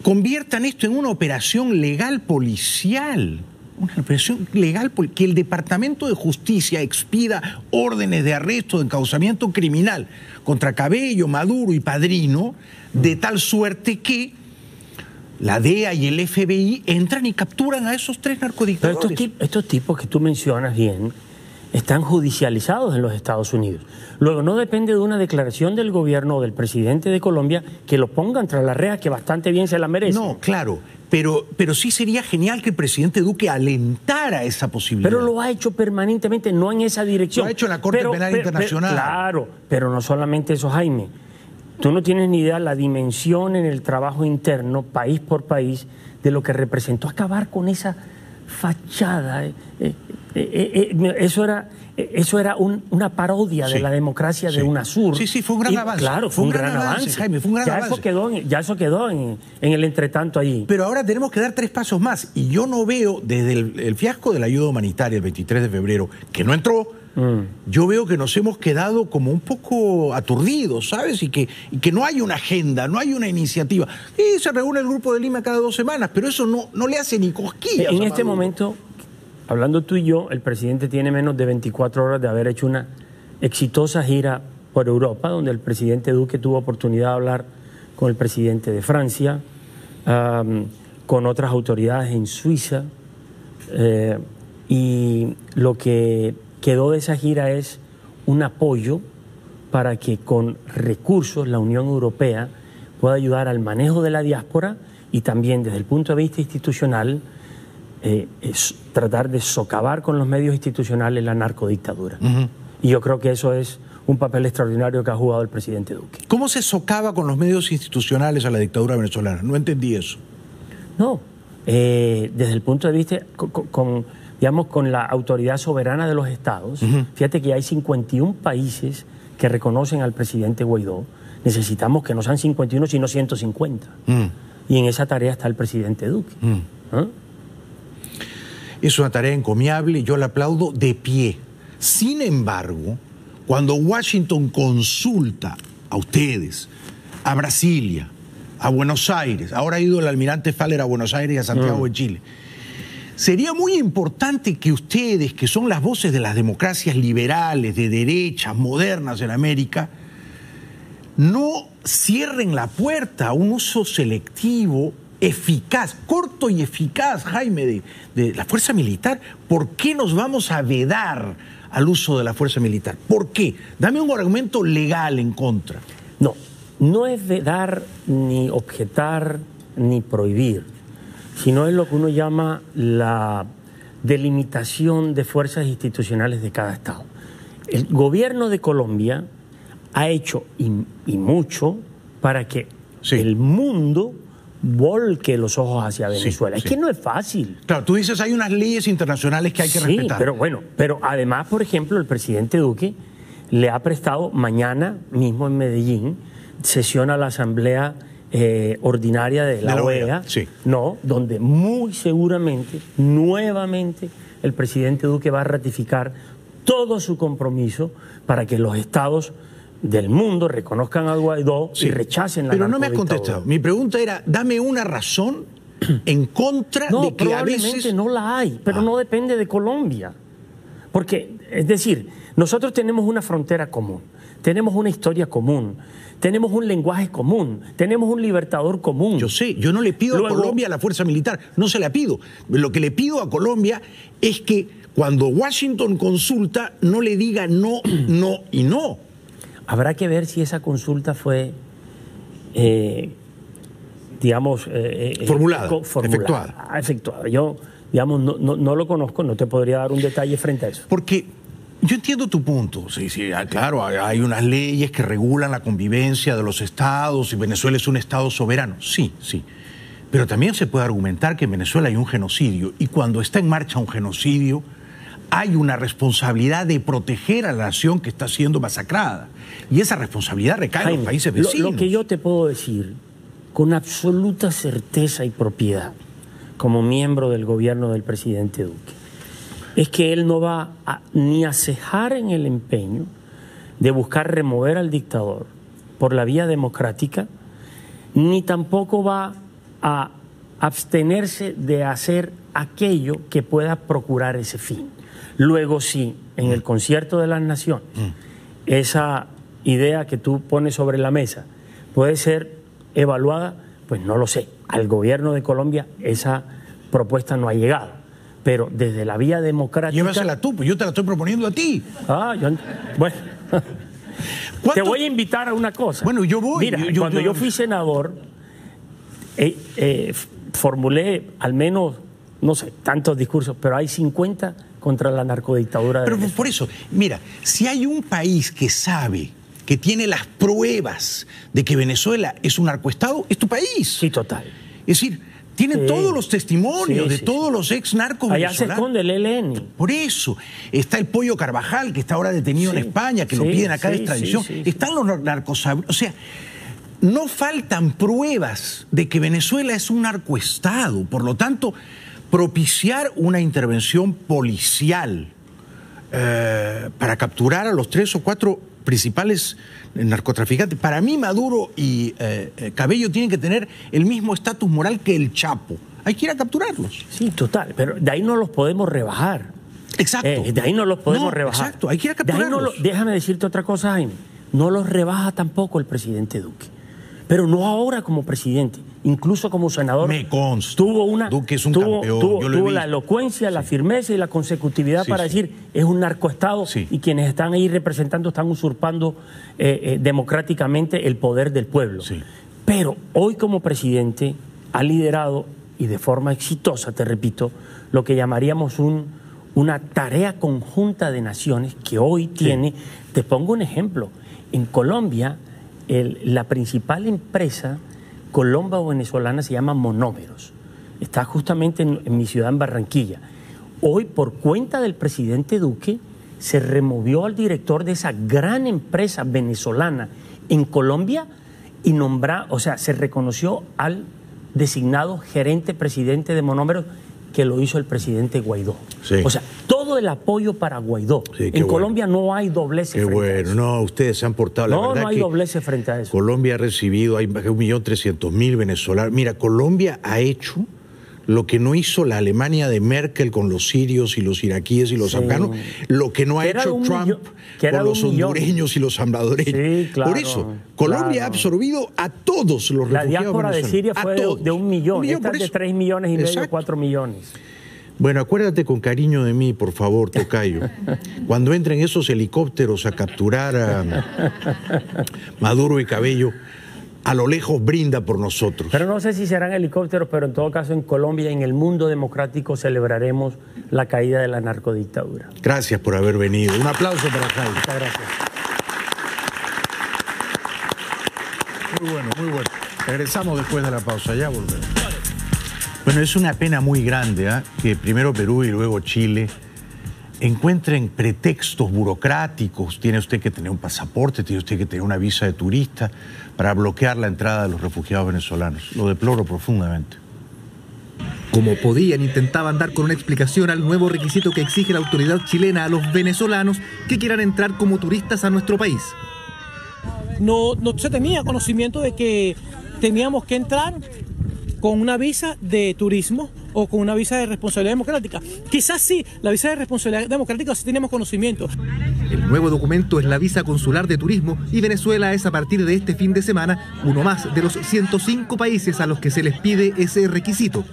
Conviertan esto en una operación legal policial, una operación legal, que el Departamento de Justicia expida órdenes de arresto, de encauzamiento criminal contra Cabello, Maduro y Padrino, de tal suerte que la DEA y el FBI entran y capturan a esos 3 narcodictadores. Pero estos tipos que tú mencionas bien están judicializados en los Estados Unidos. Luego, no depende de una declaración del gobierno o del presidente de Colombia que lo pongan tras la reja, que bastante bien se la merece. No, claro, pero sí sería genial que el presidente Duque alentara esa posibilidad. Pero lo ha hecho permanentemente, no en esa dirección. Lo ha hecho en la Corte Penal Internacional. Claro, pero no solamente eso, Jaime. Tú no tienes ni idea la dimensión en el trabajo interno, país por país, de lo que representó acabar con esa fachada. Eso era una parodia de la democracia de UNASUR. Sí, sí, fue un gran avance. Claro, fue un gran avance, Jaime, fue un gran avance. Ya eso quedó en el entretanto ahí. Pero ahora tenemos que dar 3 pasos más. Y yo no veo, desde el fiasco de la ayuda humanitaria el 23 de febrero, que no entró, yo veo que nos hemos quedado como un poco aturdidos, ¿sabes? Y que no hay una agenda, no hay una iniciativa. Y se reúne el grupo de Lima cada 2 semanas, pero eso no le hace ni cosquillas. En este momento... Hablando tú y yo, el presidente tiene menos de 24 horas de haber hecho una exitosa gira por Europa, donde el presidente Duque tuvo oportunidad de hablar con el presidente de Francia, con otras autoridades en Suiza, y lo que quedó de esa gira es un apoyo para que con recursos la Unión Europea pueda ayudar al manejo de la diáspora y también desde el punto de vista institucional es tratar de socavar con los medios institucionales la narcodictadura. Y yo creo que eso es un papel extraordinario que ha jugado el presidente Duque. ¿Cómo se socava con los medios institucionales a la dictadura venezolana? No entendí eso. No, desde el punto de vista, con la autoridad soberana de los estados, fíjate que hay 51 países que reconocen al presidente Guaidó. Necesitamos que no sean 51, sino 150. Y en esa tarea está el presidente Duque. Es una tarea encomiable y yo la aplaudo de pie. Sin embargo, cuando Washington consulta a ustedes, a Brasilia, a Buenos Aires, ahora ha ido el almirante Faller a Buenos Aires y a Santiago de Chile, sería muy importante que ustedes, que son las voces de las democracias liberales, de derechas, modernas en América, no cierren la puerta a un uso selectivo, eficaz, corto y eficaz, Jaime, de la fuerza militar. ¿Por qué nos vamos a vedar al uso de la fuerza militar? ¿Por qué? Dame un argumento legal en contra. No, no es vedar, ni objetar, ni prohibir, sino es lo que uno llama la delimitación de fuerzas institucionales de cada estado. El gobierno de Colombia ha hecho y mucho para que el mundo volque los ojos hacia Venezuela. Es que no es fácil. Claro, tú dices hay unas leyes internacionales que hay que respetar. Sí, pero bueno, pero además, por ejemplo, el presidente Duque le ha prestado mañana mismo en Medellín sesión a la Asamblea Ordinaria de la OEA, donde muy seguramente, nuevamente, el presidente Duque va a ratificar todo su compromiso para que los estados del mundo reconozcan a Guaidó y rechacen la narcodictadura. Pero no me has contestado. Mi pregunta era, dame una razón en contra de que a veces... No, probablemente no la hay, pero no depende de Colombia. Porque, es decir, nosotros tenemos una frontera común, tenemos una historia común, tenemos un lenguaje común, tenemos un libertador común. Yo sé, yo no le pido a Colombia la fuerza militar, no se la pido. Lo que le pido a Colombia es que cuando Washington consulta no le diga no, no y no. Habrá que ver si esa consulta fue, digamos... Formulada, efectuada. Yo, digamos, no lo conozco, no te podría dar un detalle frente a eso. Porque yo entiendo tu punto. Sí, claro, hay unas leyes que regulan la convivencia de los estados y Venezuela es un estado soberano. Sí. Pero también se puede argumentar que en Venezuela hay un genocidio y cuando está en marcha un genocidio... hay una responsabilidad de proteger a la nación que está siendo masacrada. Y esa responsabilidad recae en los países vecinos. Lo que yo te puedo decir, con absoluta certeza y propiedad, como miembro del gobierno del presidente Duque, es que él no va ni a cejar en el empeño de buscar remover al dictador por la vía democrática, ni tampoco va a abstenerse de hacer aquello que pueda procurar ese fin. Luego sí, en el concierto de las naciones, esa idea que tú pones sobre la mesa puede ser evaluada, pues no lo sé. Al gobierno de Colombia esa propuesta no ha llegado, pero desde la vía democrática... Llévasela tú, pues yo te la estoy proponiendo a ti. Bueno, te voy a invitar a una cosa. Bueno, yo voy. Mira, cuando yo fui senador, formulé al menos, no sé, tantos discursos, pero hay 50... contra la narcodictadura. Pero por eso, mira, si hay un país que sabe, que tiene las pruebas de que Venezuela es un narcoestado, es tu país. Sí, total. Es decir, tienen todos los testimonios de todos los ex narcos venezolanos. Allá se esconde el ELN. Por eso, está el Pollo Carvajal, que está ahora detenido en España, que lo piden acá de extradición. Están los narcosabros. O sea, no faltan pruebas de que Venezuela es un narcoestado. Por lo tanto... propiciar una intervención policial para capturar a los 3 o 4 principales narcotraficantes. Para mí Maduro y Cabello tienen que tener el mismo estatus moral que el Chapo. Hay que ir a capturarlos. Sí, total, pero de ahí no los podemos rebajar. Exacto. De ahí no los podemos rebajar. Exacto, hay que ir a capturarlos. Déjame decirte otra cosa, Jaime. No los rebaja tampoco el presidente Duque. Pero no ahora como presidente, incluso como senador. Me consta. Duque es un campeón. Tuvo la elocuencia, la firmeza y la consecutividad para decir es un narcoestado y quienes están ahí representando están usurpando democráticamente el poder del pueblo. Pero hoy como presidente ha liderado, y de forma exitosa, te repito, lo que llamaríamos una tarea conjunta de naciones que hoy tiene. Sí. Te pongo un ejemplo. En Colombia, la principal empresa colombo-venezolana se llama Monómeros. Está justamente en mi ciudad, en Barranquilla. Hoy, por cuenta del presidente Duque, se removió al director de esa gran empresa venezolana en Colombia y se reconoció al designado gerente presidente de Monómeros, que lo hizo el presidente Guaidó. Sí. O sea, todo el apoyo para Guaidó. Sí, en Colombia no hay dobleces frente a eso. No, ustedes se han portado la verdad. No hay dobleces frente a eso. Colombia ha recibido, hay 1.300.000 venezolanos. Mira, Colombia ha hecho lo que no hizo la Alemania de Merkel con los sirios y los iraquíes y los afganos, lo que no ha hecho Trump con los hondureños y los salvadoreños. Sí, claro. Por eso, Colombia ha absorbido a todos los refugiados. La diáspora de Siria fue de 1 millón, esta es de 3,5 millones, exacto, 4 millones. Bueno, acuérdate con cariño de mí, por favor, tocayo. Cuando entren esos helicópteros a capturar a Maduro y Cabello, a lo lejos brinda por nosotros. Pero no sé si serán helicópteros, pero en todo caso en Colombia, en el mundo democrático, celebraremos la caída de la narcodictadura. Gracias por haber venido. Un aplauso para Jaime. Muchas gracias. Muy bueno, muy bueno. Regresamos después de la pausa, ya volvemos. Bueno, es una pena muy grande que primero Perú y luego Chile encuentren pretextos burocráticos. Tiene usted que tener un pasaporte, tiene usted que tener una visa de turista para bloquear la entrada de los refugiados venezolanos. Lo deploro profundamente. Como podían, intentaban dar con una explicación al nuevo requisito que exige la autoridad chilena a los venezolanos que quieran entrar como turistas a nuestro país. No se tenía conocimiento de que teníamos que entrar con una visa de turismo o con una visa de responsabilidad democrática. Quizás sí, la visa de responsabilidad democrática sí tenemos conocimiento. El nuevo documento es la visa consular de turismo y Venezuela es, a partir de este fin de semana, uno más de los 105 países a los que se les pide ese requisito.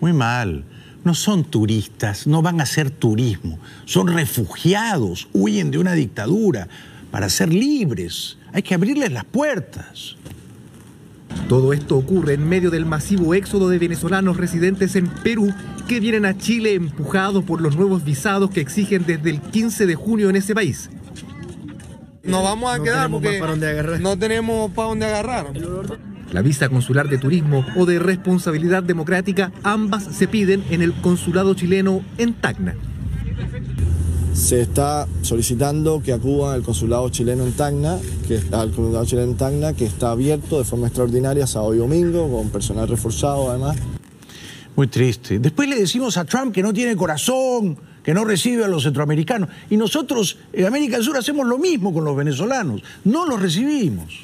Muy mal. No son turistas, no van a hacer turismo. Son refugiados, huyen de una dictadura. Para ser libres, hay que abrirles las puertas. Todo esto ocurre en medio del masivo éxodo de venezolanos residentes en Perú que vienen a Chile empujados por los nuevos visados que exigen desde el 15 de junio en ese país. Nos vamos a quedar porque no tenemos para dónde agarrar. La visa consular de turismo o de responsabilidad democrática, ambas se piden en el consulado chileno en Tacna. Se está solicitando que acudan al consulado chileno en Tacna, que está abierto de forma extraordinaria sábado y domingo, con personal reforzado además. Muy triste. Después le decimos a Trump que no tiene corazón, que no recibe a los centroamericanos. Y nosotros en América del Sur hacemos lo mismo con los venezolanos. No los recibimos.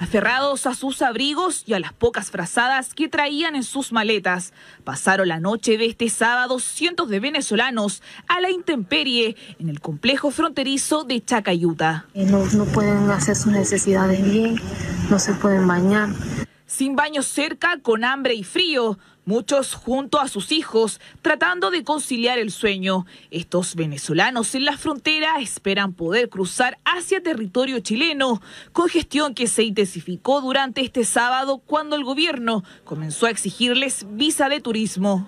Aferrados a sus abrigos y a las pocas frazadas que traían en sus maletas, pasaron la noche de este sábado cientos de venezolanos a la intemperie en el complejo fronterizo de Chacayuta. No pueden hacer sus necesidades bien, no se pueden bañar. Sin baño cerca, con hambre y frío, muchos junto a sus hijos, tratando de conciliar el sueño. Estos venezolanos en la frontera esperan poder cruzar hacia territorio chileno, congestión que se intensificó durante este sábado cuando el gobierno comenzó a exigirles visa de turismo.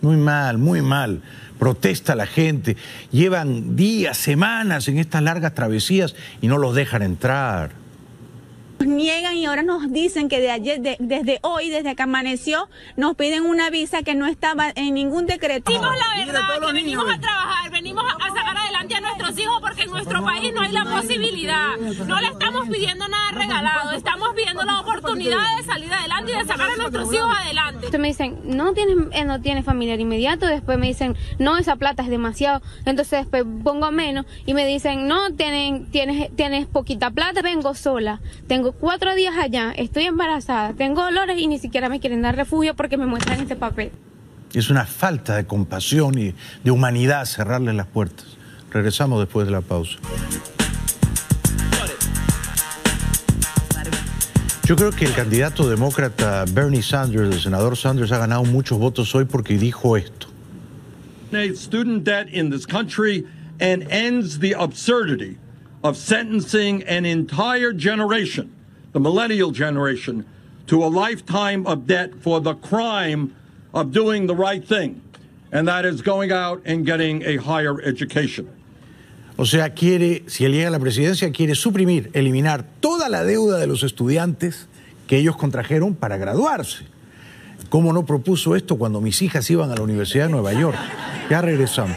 Muy mal, muy mal. Protesta la gente. Llevan días, semanas en estas largas travesías y no los dejan entrar. Nos niegan y ahora nos dicen que desde que amaneció, nos piden una visa que no estaba en ningún decreto. Decimos la verdad, que venimos a trabajar, venimos a sacar adelante a nuestros hijos porque en nuestro país no hay la posibilidad. No le estamos pidiendo nada regalado, estamos pidiendo la oportunidad de salir adelante y de sacar a nuestros hijos adelante. Entonces me dicen, no tienes familiar inmediato, después me dicen, no, esa plata es demasiado, entonces después pongo menos y me dicen, no, tienes poquita plata, vengo sola, tengo 4 días allá, estoy embarazada, tengo dolores y ni siquiera me quieren dar refugio porque me muestran este papel. Es una falta de compasión y de humanidad cerrarles las puertas. Regresamos después de la pausa. Yo creo que el candidato demócrata Bernie Sanders, el senador Sanders, ha ganado muchos votos hoy porque dijo esto. Student debt in this country and ends the absurdity of sentencing an entire generation, the millennial generation, to a lifetime of debt for the crime of doing the right thing, and that is going out and getting a higher education. O sea, quiere, si él llega a la presidencia, quiere suprimir, eliminar toda la deuda de los estudiantes que ellos contrajeron para graduarse. ¿Cómo no propuso esto cuando mis hijas iban a la Universidad de Nueva York? Ya regresamos.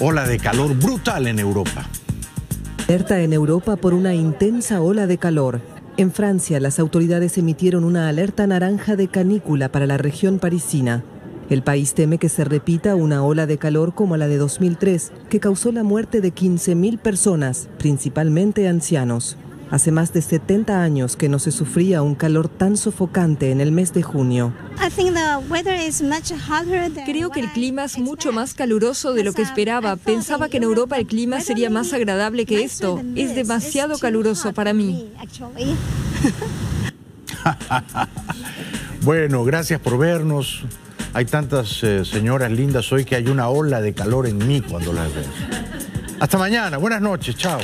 Ola de calor brutal en Europa. Alerta en Europa por una intensa ola de calor. En Francia, las autoridades emitieron una alerta naranja de canícula para la región parisina. El país teme que se repita una ola de calor como la de 2003, que causó la muerte de 15.000 personas, principalmente ancianos. Hace más de 70 años que no se sufría un calor tan sofocante en el mes de junio. Creo que el clima es mucho más caluroso de lo que esperaba. Pensaba que en Europa el clima sería más agradable que esto. Es demasiado caluroso para mí. Bueno, gracias por vernos. Hay tantas señoras lindas hoy que hay una ola de calor en mí cuando las veo. Hasta mañana, buenas noches, chao.